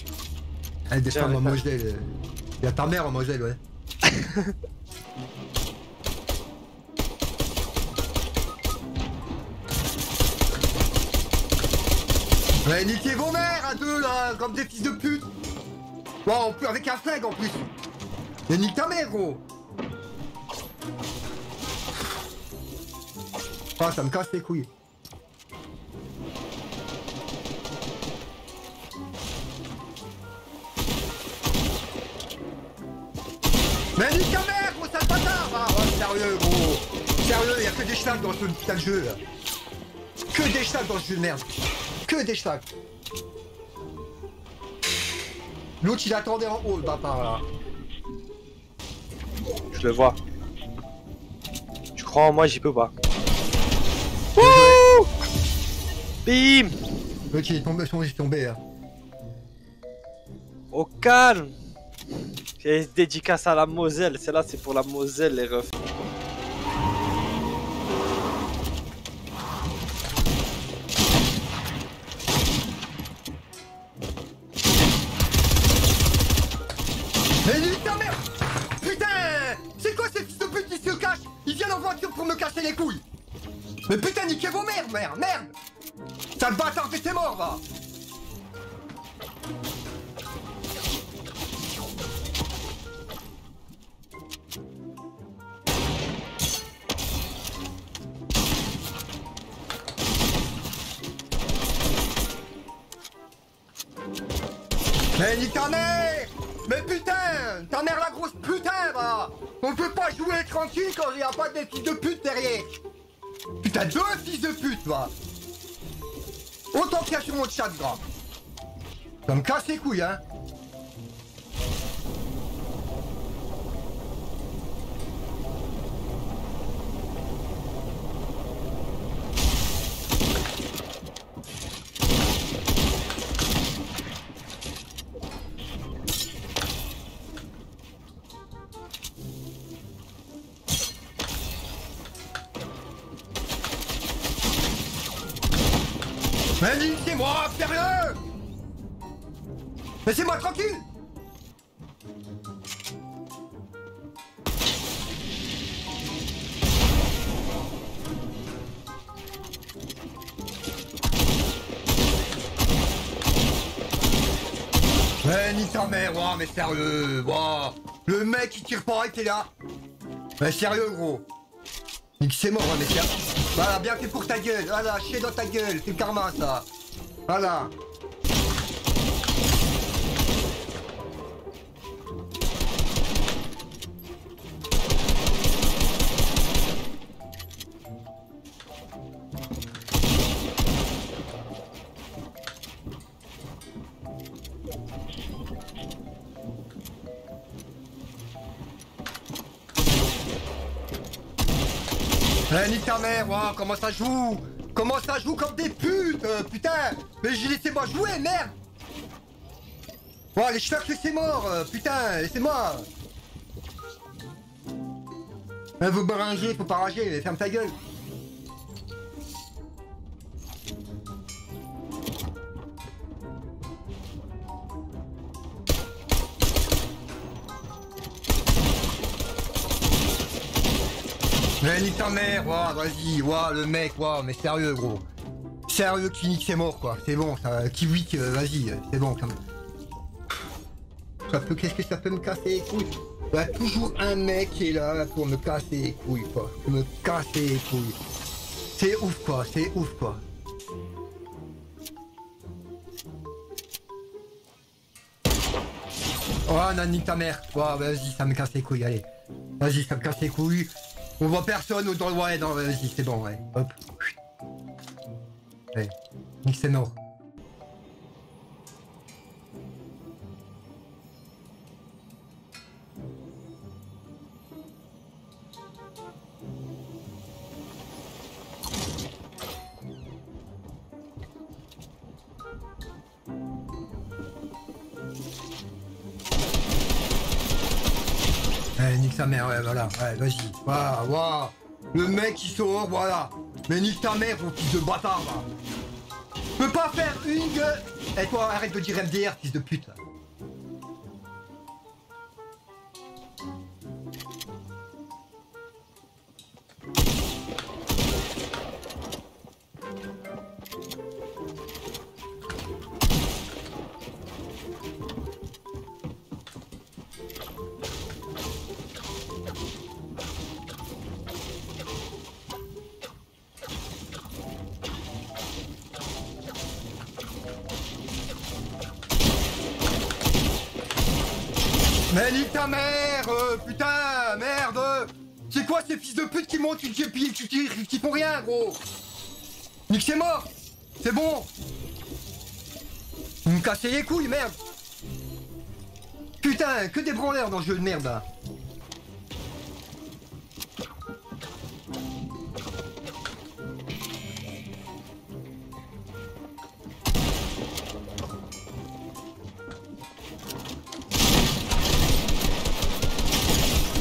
Ah, des femmes en Moselle. Y'a ta mère en Moselle, ouais. Ouais, niquez vos mères à deux là, comme des fils de pute. Bon, on peut avec un flingue en plus. Mais nique ta mère gros. Ah, ça me casse les couilles. Mais nique ta mère gros, sale bâtard hein. Oh, sérieux gros. Sérieux, y'a que des schlags dans ce putain de jeu là. Que des schlags dans ce jeu de merde. Que des chats. L'autre il attendait en haut le bâtard là. Je le vois. Tu crois en moi, j'y peux pas. Wouh! Bim! Ok, il est tombé, il est tombé. Hein. Au calme! J'ai dédicace à la Moselle, celle-là c'est pour la Moselle les refs. Mais nique ta mère! Putain! C'est quoi ces fils de pute qui se cachent? Ils viennent en voiture pour me casser les couilles! Mais putain, niquez vos mères, merde, merde! Sale bâtard, t'es mort, va! Mais nique ta mère! Mais putain! Ta mère la grosse putain, bah! On peut pas jouer tranquille quand il y a pas des fils de pute derrière! Putain, deux fils de pute, bah! Autant qu'il y a sur mon chat, gars! Ça me casse les couilles, hein! Mais niquez-moi, sérieux! Laissez-moi tranquille! Mais nique ta mère, ouah, mais sérieux, ouah! Le mec il tire pas et t'es là! Mais sérieux, gros! Nique, c'est mort, hein, mais sérieux! Voilà, bien fait pour ta gueule, voilà, chier dans ta gueule, c'est le karma ça. Voilà. Eh, nique ta mère, wow, comment ça joue? Comment ça joue comme des putes, euh, putain! Mais j'ai laissé moi jouer, merde! Wow, les cheveux que c'est mort, euh, putain, laissez-moi! Eh, vous barringez, faut pas rager, ferme ta gueule! Mais nique ta mère, ouah, vas-y, ouah, le mec, ouah, mais sérieux, gros. Sérieux, qui nique, c'est mort, quoi. C'est bon, ça, qui wick, euh, vas-y, c'est bon, ça me... Ça peut, qu'est-ce que ça peut me casser les couilles? Bah, toujours un mec qui est là pour me casser les couilles, quoi. Me casser les couilles. C'est ouf, quoi, c'est ouf, quoi. Oh, non, nique ta mère. Ouah, vas-y, ça me casse les couilles, allez. Vas-y, ça me casse les couilles. On voit personne autant le ouais, non, vas-y, c'est bon, ouais. Hop. Ouais. Excellent. Eh, nique sa mère, ouais, voilà, ouais, vas-y. Voilà, voilà. Le mec, il sort, voilà. Mais nique ta mère, mon fils de bâtard, là. Je peux pas faire une gueule. Eh, toi, arrête de dire M D R, fils de pute, là. Mais nique ta mère, euh, putain, merde. C'est quoi ces fils de pute qui montent, qui font rien, gros. Nique c'est mort. C'est bon. Vous me cassez les couilles, merde. Putain, que des branleurs dans ce jeu de merde, là.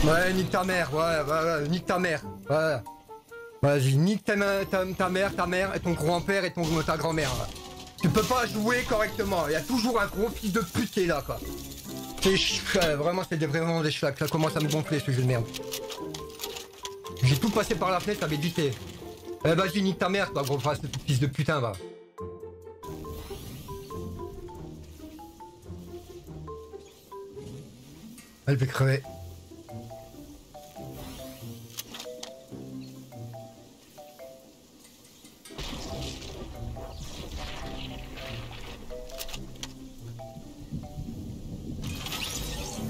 Ouais, nique ta mère, ouais, ouais, ouais, nique ta mère, ouais. Vas-y, nique ta, ta, ta mère, ta mère, et ton grand-père et ton, ta grand-mère, ouais. Tu peux pas jouer correctement, il y a toujours un gros fils de pute qui est là, quoi. C'est euh, vraiment, c'est vraiment des schlacs, ça commence à me gonfler, ce jeu de merde. J'ai tout passé par la fenêtre, ça m'est évité. Eh, vas-y, nique ta mère, toi, gros fils de putain, va. Elle peut crever.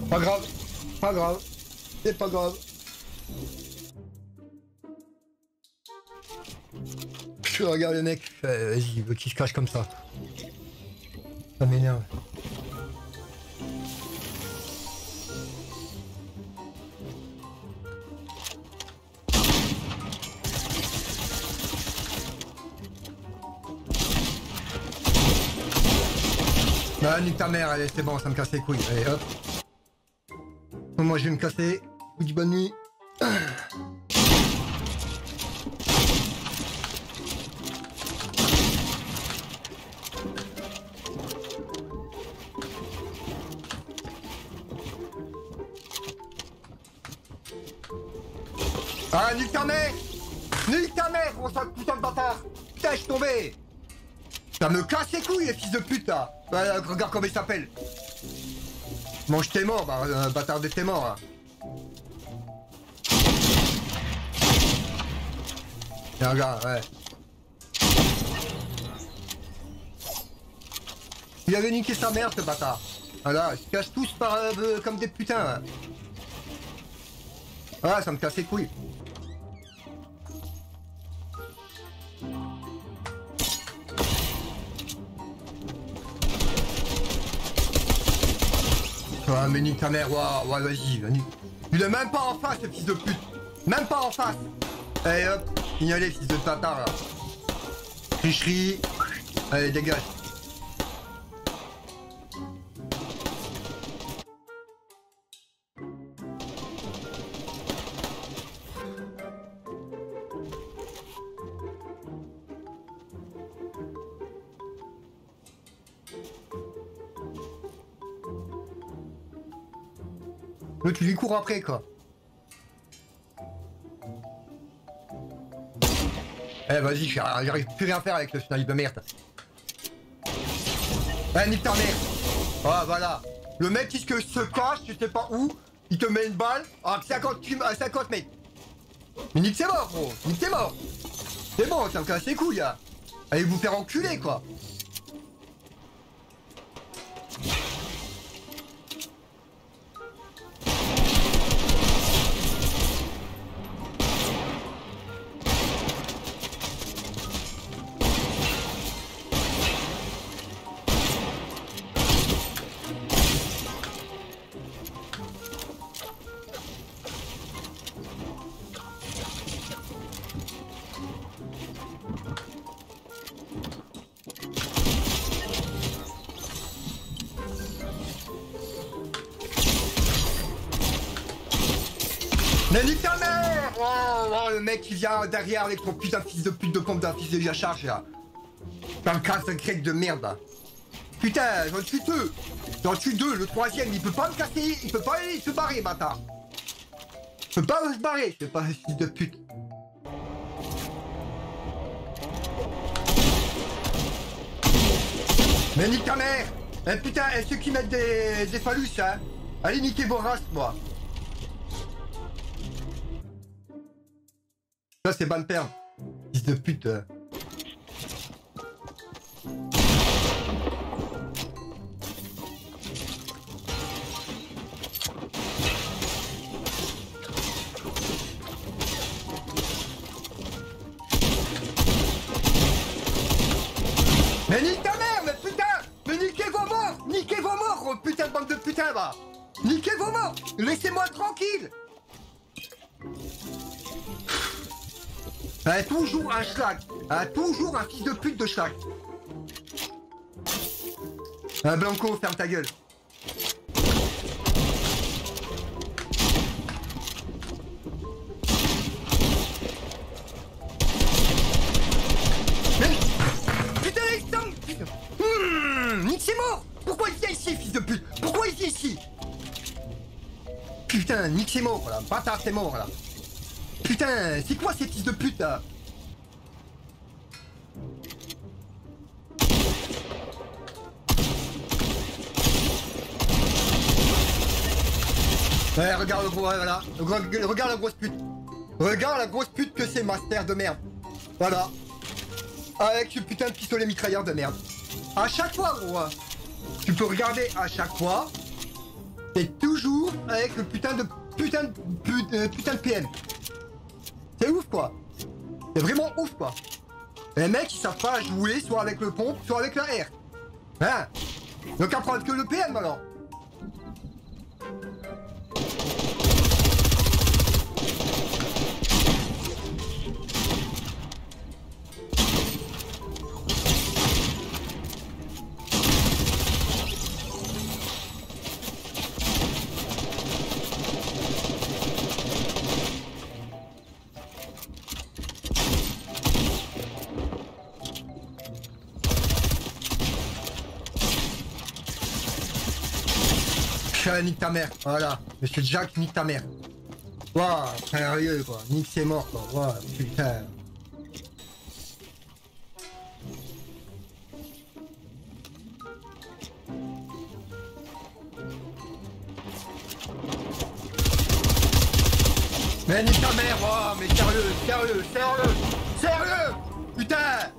Pas grave, pas grave, c'est pas grave. Je regarde le mec, euh, vas-y, il veut qu'il se cache comme ça. Ça m'énerve. Bah nique ta mère, allez, c'est bon, ça me casse les couilles, allez hop. Moi je vais me casser, je vous dis bonne nuit. Ah nique ta mère, nique ta mère, on s'en putain de bâtard. Putain je suis tombé. Ça me casse les couilles les fils de pute là. Bah, regarde comment il s'appelle. Mange tes morts, bah, euh, bâtard de tes morts, là. Et regarde, ouais. Il avait niqué sa mère, ce bâtard. Voilà, ils se cachent tous par, euh, comme des putains, là. Ah, ça me casse les couilles. Ah mais nique ta mère, waouh, ouais, vas-y, vas-y. Il est même pas en face, ce fils de pute. Même pas en face. Allez hop, signalez, fils de bâtard, là. Tricherie. Allez, dégage. L'autre, tu lui cours après, quoi. Eh, vas-y, j'arrive plus rien à faire avec le snipe de merde. Eh, nique ta merde. Ah, voilà. Le mec, il se cache, tu sais pas où, il te met une balle à cinquante mètres. Mais nique, c'est mort, gros. Nique, c'est mort. C'est bon, ça me casse les couilles, là. Allez vous faire enculer, quoi. Mais nique ta mère! Oh, oh, le mec qui vient derrière avec son putain de fils de pute de pompe d'un fils de la charge là. T'as un casse un grec de merde. Putain, j'en tue deux. J'en tue deux, le troisième, il peut pas me casser, il peut pas aller se barrer, bâtard. Il peut pas se barrer, c'est pas un fils de pute. Mais nique ta mère! Eh putain, et ceux qui mettent des, des phallus, hein! Allez, niquez vos races, moi! Ça, c'est bonne perte! Fils de pute! Hein. Mais nique ta mère, mais putain! Mais niquez vos morts! Niquez vos morts, putain de bande de putain, là! Niquez vos morts! Laissez-moi tranquille! Ah, toujours un schlack! Ah, toujours un fils de pute de schlack! Ah, Blanco, ferme ta gueule! Putain, Nick c'est mort là, bâtard c'est mort là. Putain, c'est quoi ces fils de pute là? Ouais, regarde le gros, voilà. Regarde la grosse pute. Regarde la grosse pute que c'est, master de merde. Voilà. Avec ce putain de pistolet mitrailleur de merde. À chaque fois, gros. Tu peux regarder à chaque fois. C'est toujours avec le putain de putain de putain, putain de P M. C'est ouf quoi. C'est vraiment ouf quoi. Les mecs ils savent pas jouer soit avec le pompe, soit avec la R. Hein? Donc à prendre que le P M alors. Nique ta mère, voilà, monsieur Jack, nique ta mère. Waouh, sérieux quoi, nique c'est mort quoi, waouh, putain. Mais nique ta mère, waouh, mais sérieux, sérieux, sérieux, sérieux, putain.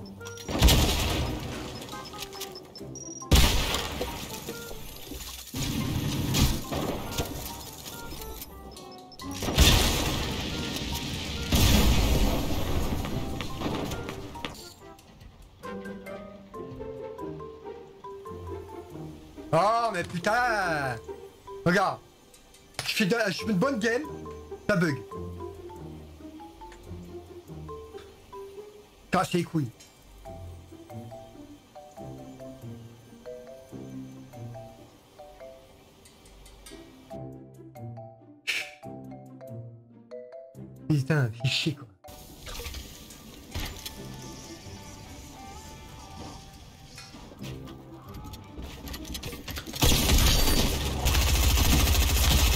Oh mais putain! Regarde! Je fais, de, je fais une bonne game, ça bug. Casse les couilles. Putain, fichier quoi.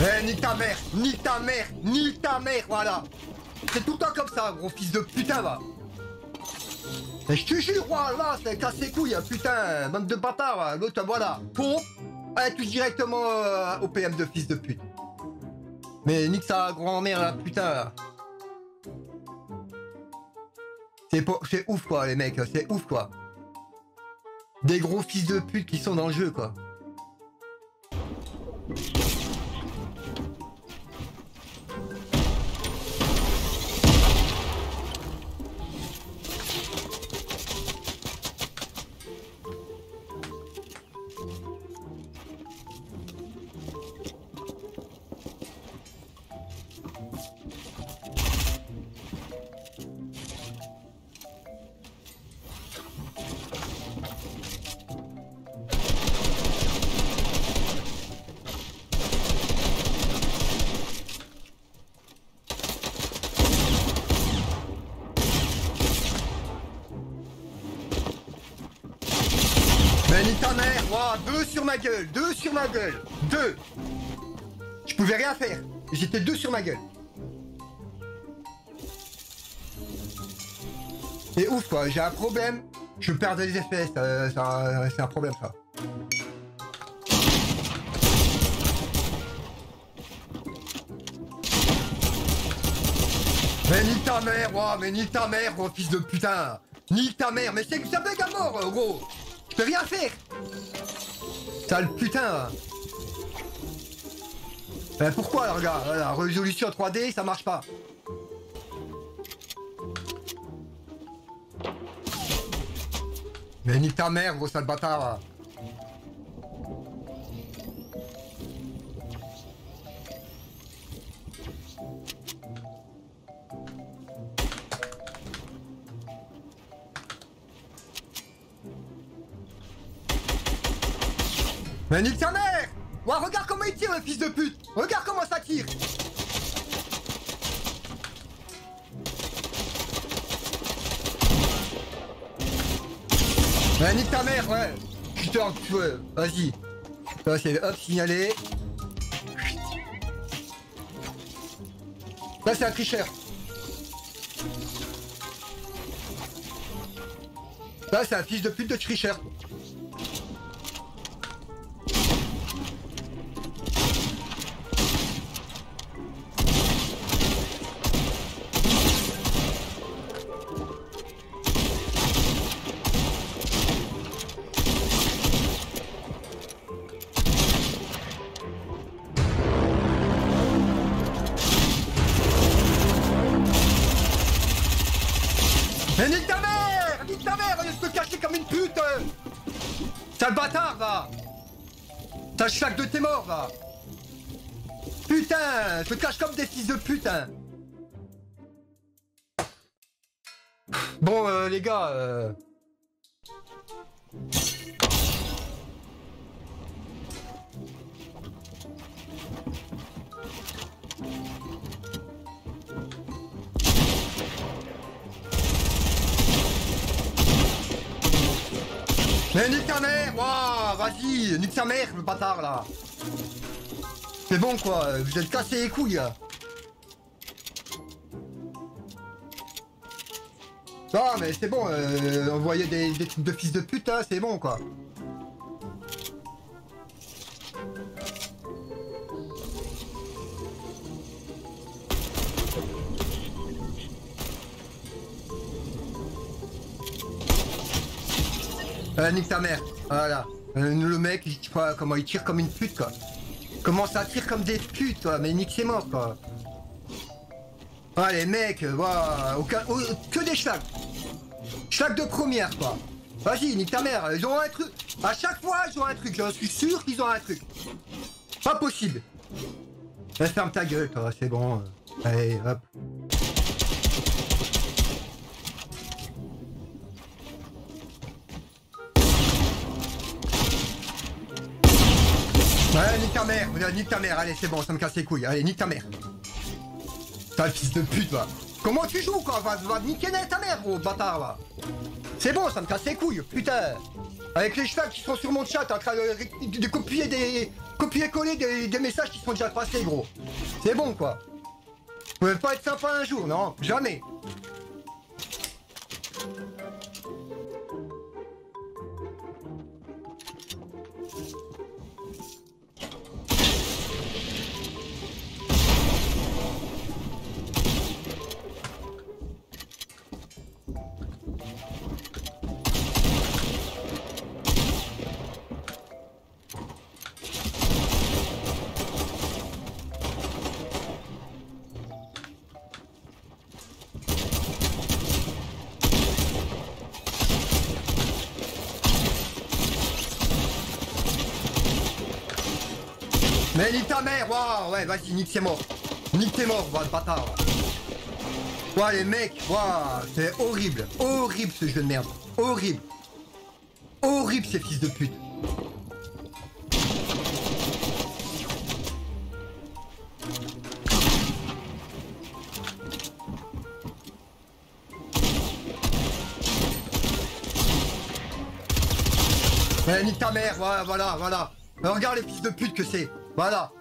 Eh, nique ta mère, nique ta mère, nique ta mère, voilà. C'est tout le temps comme ça, gros fils de putain, va. Et je te jure, voilà, c'est casse les couilles, putain, bande de bâtards, l'autre, voilà, pompe, elle touche directement euh, au P M de fils de pute. Mais nique sa grand-mère, là, putain. C'est pour... c'est ouf, quoi, les mecs, c'est ouf, quoi. Des gros fils de pute qui sont dans le jeu, quoi. ta mère. Wow, deux sur ma gueule, deux sur ma gueule, deux. Je pouvais rien faire. J'étais deux sur ma gueule. Et ouf quoi, j'ai un problème. Je perds des F P S, euh, c'est un problème ça. Mais nique ta mère, wow, mais nique ta mère, gros fils de putain. Nique ta mère, mais c'est que ça bug à mort, gros. Je peux rien faire. Sale putain. Ben pourquoi alors, gars, la résolution trois D, ça marche pas. Mais nique ta mère, gros sale bâtard. Mais nique ta mère! Ouais, regarde comment il tire, le fils de pute! Regarde comment ça tire! Mais nique ta mère, ouais! Putain, tu veux, vas-y! Ça, c'est hop, signaler. Ça, c'est un tricheur. Ça, c'est un fils de pute de tricheur. Mais nique ta mère! Nique ta mère! Au lieu de se cacher comme une pute! Sale bâtard, va! T'as le chac de tes morts, va! Putain! Je me cache comme des fils de putain! Bon, euh, les gars, euh... mais nique ta mère, wow, vas-y, nique sa mère le bâtard là. C'est bon quoi, vous êtes cassé les couilles. Non mais c'est bon, euh, envoyer des, des trucs de fils de pute, hein, c'est bon quoi. Euh, nique ta mère, voilà. Euh, le mec, je vois comment il tire comme une pute, quoi. Comment ça tire comme des putes, quoi. Mais nique ses morts, quoi. Ah, les mecs, waouh, aucun, oh, que des schlags. Schlag de première, quoi. Vas-y, nique ta mère, ils ont un truc. À chaque fois, ils ont un truc, je suis sûr qu'ils ont un truc. Pas possible. Là, ferme ta gueule, toi, c'est bon. Allez, hop. Ouais, nique ta mère, nique ta mère, allez c'est bon, ça me casse les couilles, allez nique ta mère. T'as le fils de pute va. Comment tu joues quoi, va, va niquer ta mère gros bâtard va. C'est bon, ça me casse les couilles, putain. Avec les chevaux qui sont sur mon chat en train de, de copier des. copier-coller des, des messages qui sont déjà passés gros. C'est bon quoi. Vous pouvez pas être sympa un jour, non, jamais. Mais nique ta mère, waouh, ouais, vas-y, nique tes morts. Nique tes morts, va, le bâtard. Ouah, les mecs, waouh, c'est horrible. Horrible ce jeu de merde. Horrible. Horrible ces fils de pute. Ouais, nique ta mère, voilà, voilà, voilà. Alors, regarde les fils de pute que c'est, voilà.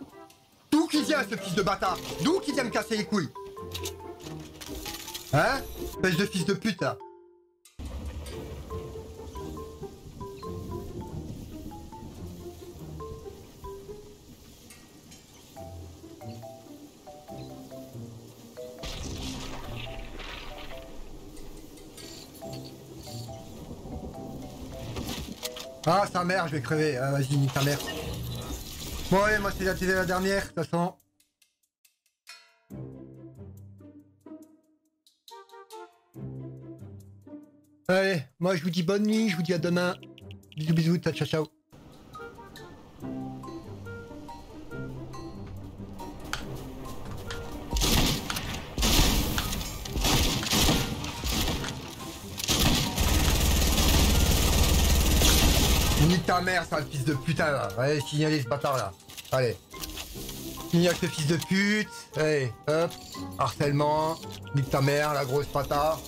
D'où qu'il vient ce fils de bâtard? D'où qu'il vient me casser les couilles? Hein? Espèce de fils de pute, là. Ah, sa mère, je vais crever. Ah, vas-y, nique ta mère. Bon, allez, moi, c'est la télé la dernière, de toute façon. Allez, moi, je vous dis bonne nuit, je vous dis à demain. Bisous, bisous, ciao, ciao. Nique ta mère, sale fils de putain là. Allez, signalez ce bâtard là. Allez. Signale ce fils de pute. Allez, hop. Harcèlement. Nique ta mère, la grosse bâtard.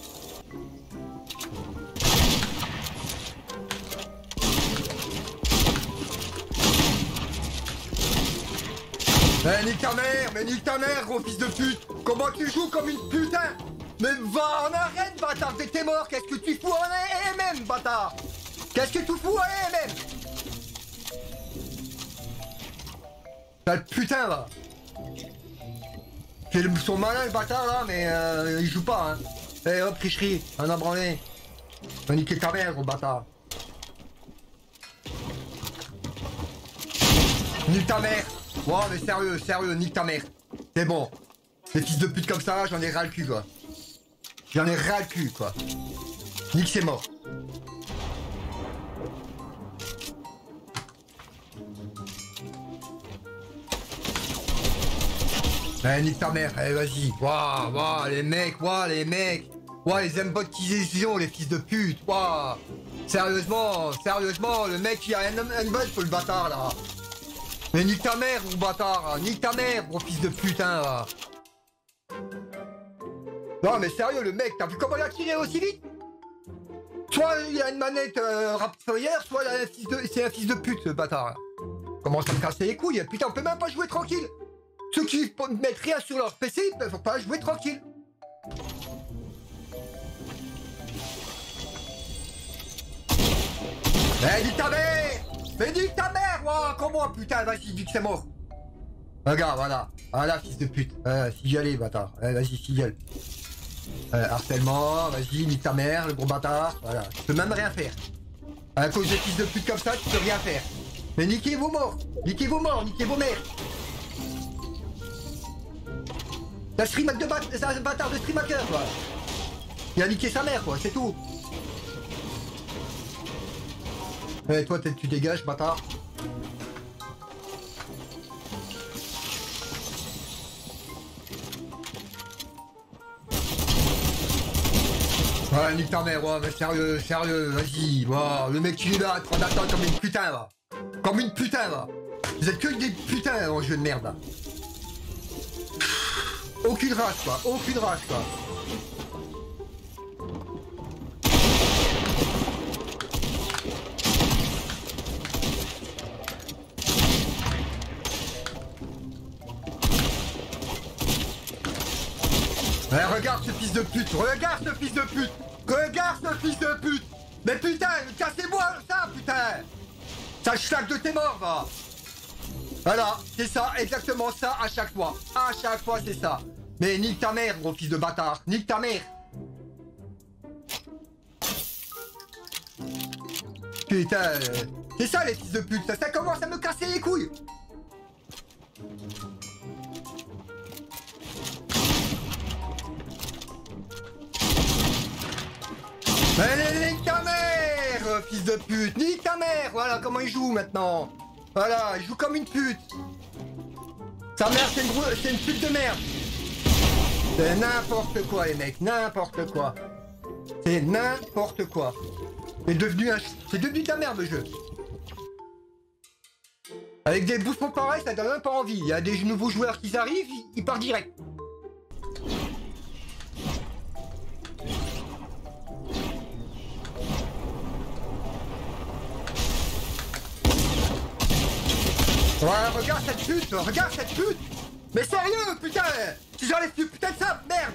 Eh, nique ta mère, mais nique ta mère, gros fils de pute. Comment tu joues comme une putain? Mais va en arène, bâtard, dès que t'es mort, qu'est-ce que tu fous en A M M, bâtard? Qu'est-ce que tu fous, allez, même? Sale putain, là. Ils sont malins, les bâtards, là, mais euh, ils jouent pas, hein. Eh, hop, tricherie, on a branlé. On a niqué ta mère, gros bâtard. Nique ta mère. Wow, mais sérieux, sérieux, nique ta mère. C'est bon. Des fils de pute comme ça, j'en ai ras le cul, quoi. J'en ai ras le cul, quoi. Nique, c'est mort. Eh, nique ta mère, eh, vas-y. Waouh, waouh, les mecs, waouh, les mecs. Waouh, les aimbot qu'ils ont, les fils de pute. Waouh. Sérieusement, sérieusement, le mec, il a un aimbot pour le bâtard, là. Mais nique ta mère, gros bâtard. Nique ta mère, gros fils de putain, là. Non, mais sérieux, le mec, t'as vu comment il a tiré aussi vite? Soit il a une manette euh, rapide-feuillère, soit c'est un fils de pute, ce bâtard. Comment ça me casser les couilles? Putain, on peut même pas jouer tranquille. Ceux qui mettent rien sur leur P C, ils peuvent pas jouer tranquille. Mais nique ta mère! Mais nique ta mère! Waouh, comment, putain, vas-y, dis que c'est mort. Regarde, voilà. Voilà, fils de pute. Euh, signalez, bâtard. Euh, vas-y, signale. Euh, harcèlement, vas-y, nique ta mère, le gros bâtard. Voilà, tu peux même rien faire. À cause des fils de pute comme ça, tu peux rien faire. Mais niquez vos morts! Niquez vos morts, niquez vos mères! C'est un stream de bat un bâtard de stream hacker, quoi. Il a niqué sa mère, quoi, c'est tout. Eh, toi, tu dégages, bâtard. Ouais, nique ta mère, ouais, mais sérieux, sérieux, vas-y, wow. Le mec, il est là, tu en attends comme une putain, là. Comme une putain, là. Vous êtes que des putains en jeu de merde, là. Aucune race, quoi, aucune race, quoi. Eh, regarde ce fils de pute, regarde ce fils de pute, regarde ce fils de pute. Mais putain, cassez-moi ça, putain. Ça schlag de tes morts, va. Voilà, c'est ça, exactement ça à chaque fois. À chaque fois, c'est ça. Mais nique ta mère, gros fils de bâtard. Nique ta mère. Putain, c'est ça les fils de pute. Ça, ça commence à me casser les couilles. Allez, nique ta mère, fils de pute. Nique ta mère. Voilà comment il joue maintenant. Voilà, il joue comme une pute. Sa mère, c'est une, une pute de merde. C'est n'importe quoi, les mecs, n'importe quoi. C'est n'importe quoi. C'est devenu un... C'est devenu ta merde, le jeu. Avec des bouffons pareils, ça donne même pas envie. Il y a des nouveaux joueurs qui arrivent, ils partent direct. Putain, regarde cette pute, regarde cette pute. Mais sérieux, putain, tu j'enlève plus putain de ça, merde.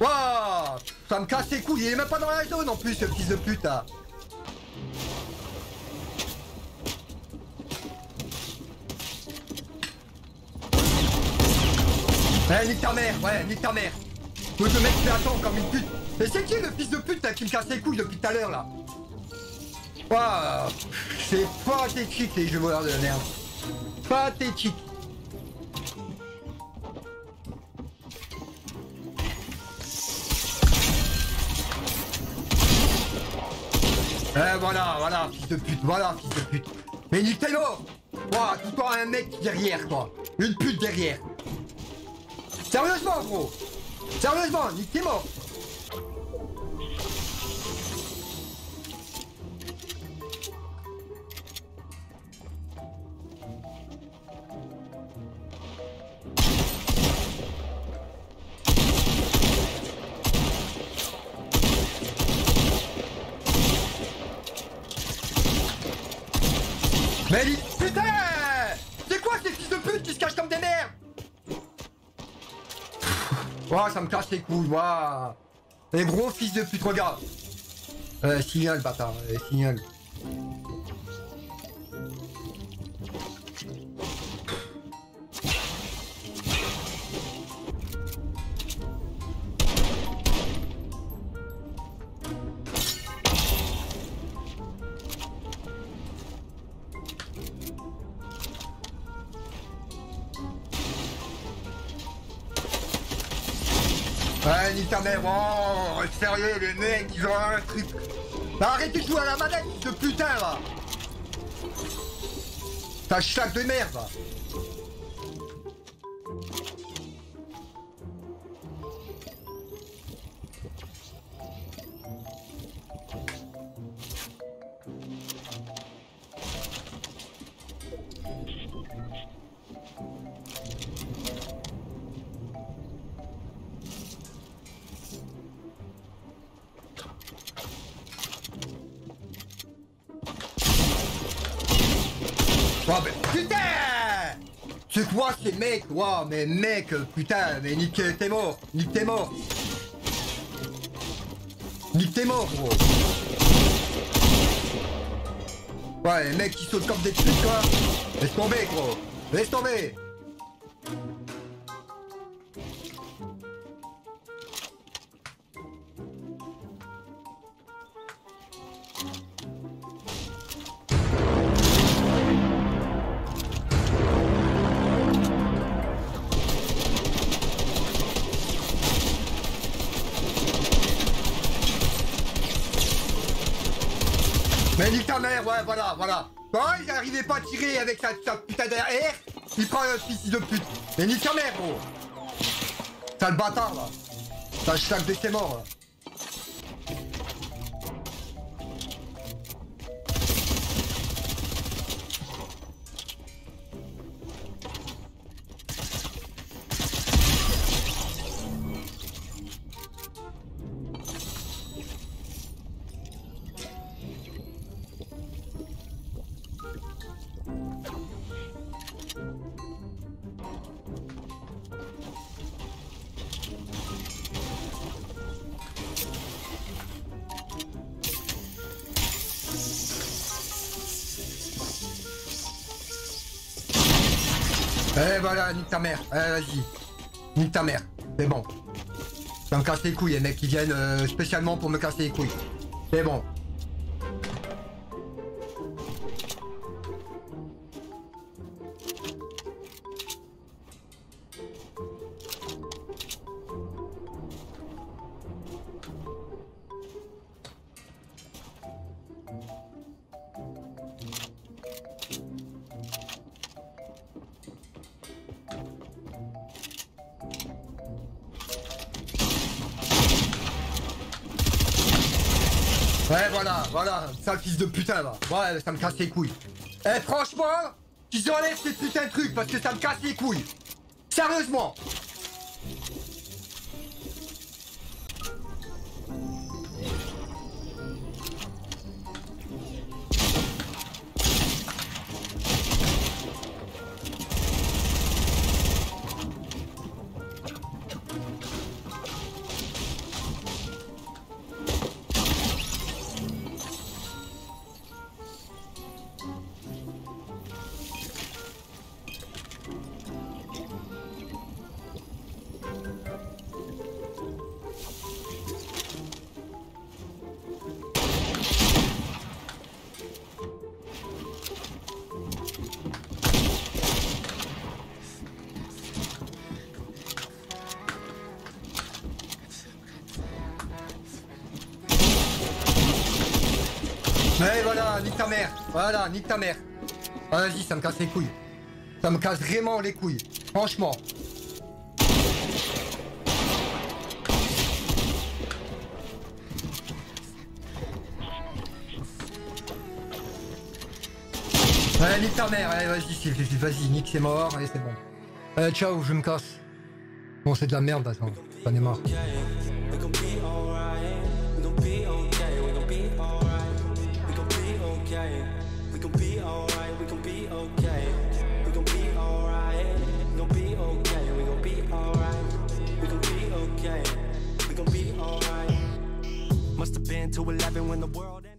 Wouah, ça me casse les couilles, il est même pas dans la zone en plus, ce fils de pute là. Eh, nique ta mère, ouais, nique ta mère. Faut que le mec fait attendre comme une pute. Mais c'est qui le fils de pute là, qui me casse les couilles depuis tout à l'heure là? Wouah, c'est pathétique les jeux voleurs de la merde. Pathétique. Eh voilà, voilà, fils de pute, voilà, fils de pute. Mais nique tes morts. Wouah, tout le temps un mec derrière quoi. Une pute derrière. Sérieusement gros. Sérieusement, nique tes morts. Mais putain, c'est quoi ces fils de pute qui se cachent comme des merdes? Ouah, ça me casse les couilles, ouah. Les gros fils de pute, regarde. Euh, signal, bâtard, euh, signal. Ouais, nique ta mère, oh, sérieux, les mecs, ils ont un truc. Bah, arrêtez de jouer à la manette, de putain, là. T'as chaque de merde, là. Oh, mais putain! C'est quoi ces mecs? Wow, mais mec, putain, mais nique t'es mort! Nique t'es mort! Nique t'es mort, gros! Ouais, les mecs qui sautent comme des putes, quoi! Laisse tomber, gros! Laisse tomber! Mais nique ta mère, ouais, voilà, voilà. Oh, il n'arrivait pas à tirer avec sa, sa putain d'A R. Il prend un fils de pute. Mais nique ta mère, gros. T'as le bâtard, là. T'as le sac de ses morts, là. Eh voilà, nique ta mère, eh, vas-y, nique ta mère, c'est bon. Ça me casse les couilles, les mecs qui viennent euh, spécialement pour me casser les couilles. C'est bon. Ouais, voilà, voilà, sale fils de putain, là. Ouais, ça me casse les couilles. Eh, franchement, qu'ils enlèvent ces putains de trucs, parce que ça me casse les couilles. Sérieusement. Ouais, voilà, nique ta mère. Voilà, nique ta mère. Vas-y, ça me casse les couilles. Ça me casse vraiment les couilles. Franchement. Ouais, nique ta mère. Ouais, vas-y, vas-y, nique, c'est mort. Allez, c'est bon. Euh, ciao, je me casse. Bon, c'est de la merde, là, ça. J'en ai marre. To eleven when the world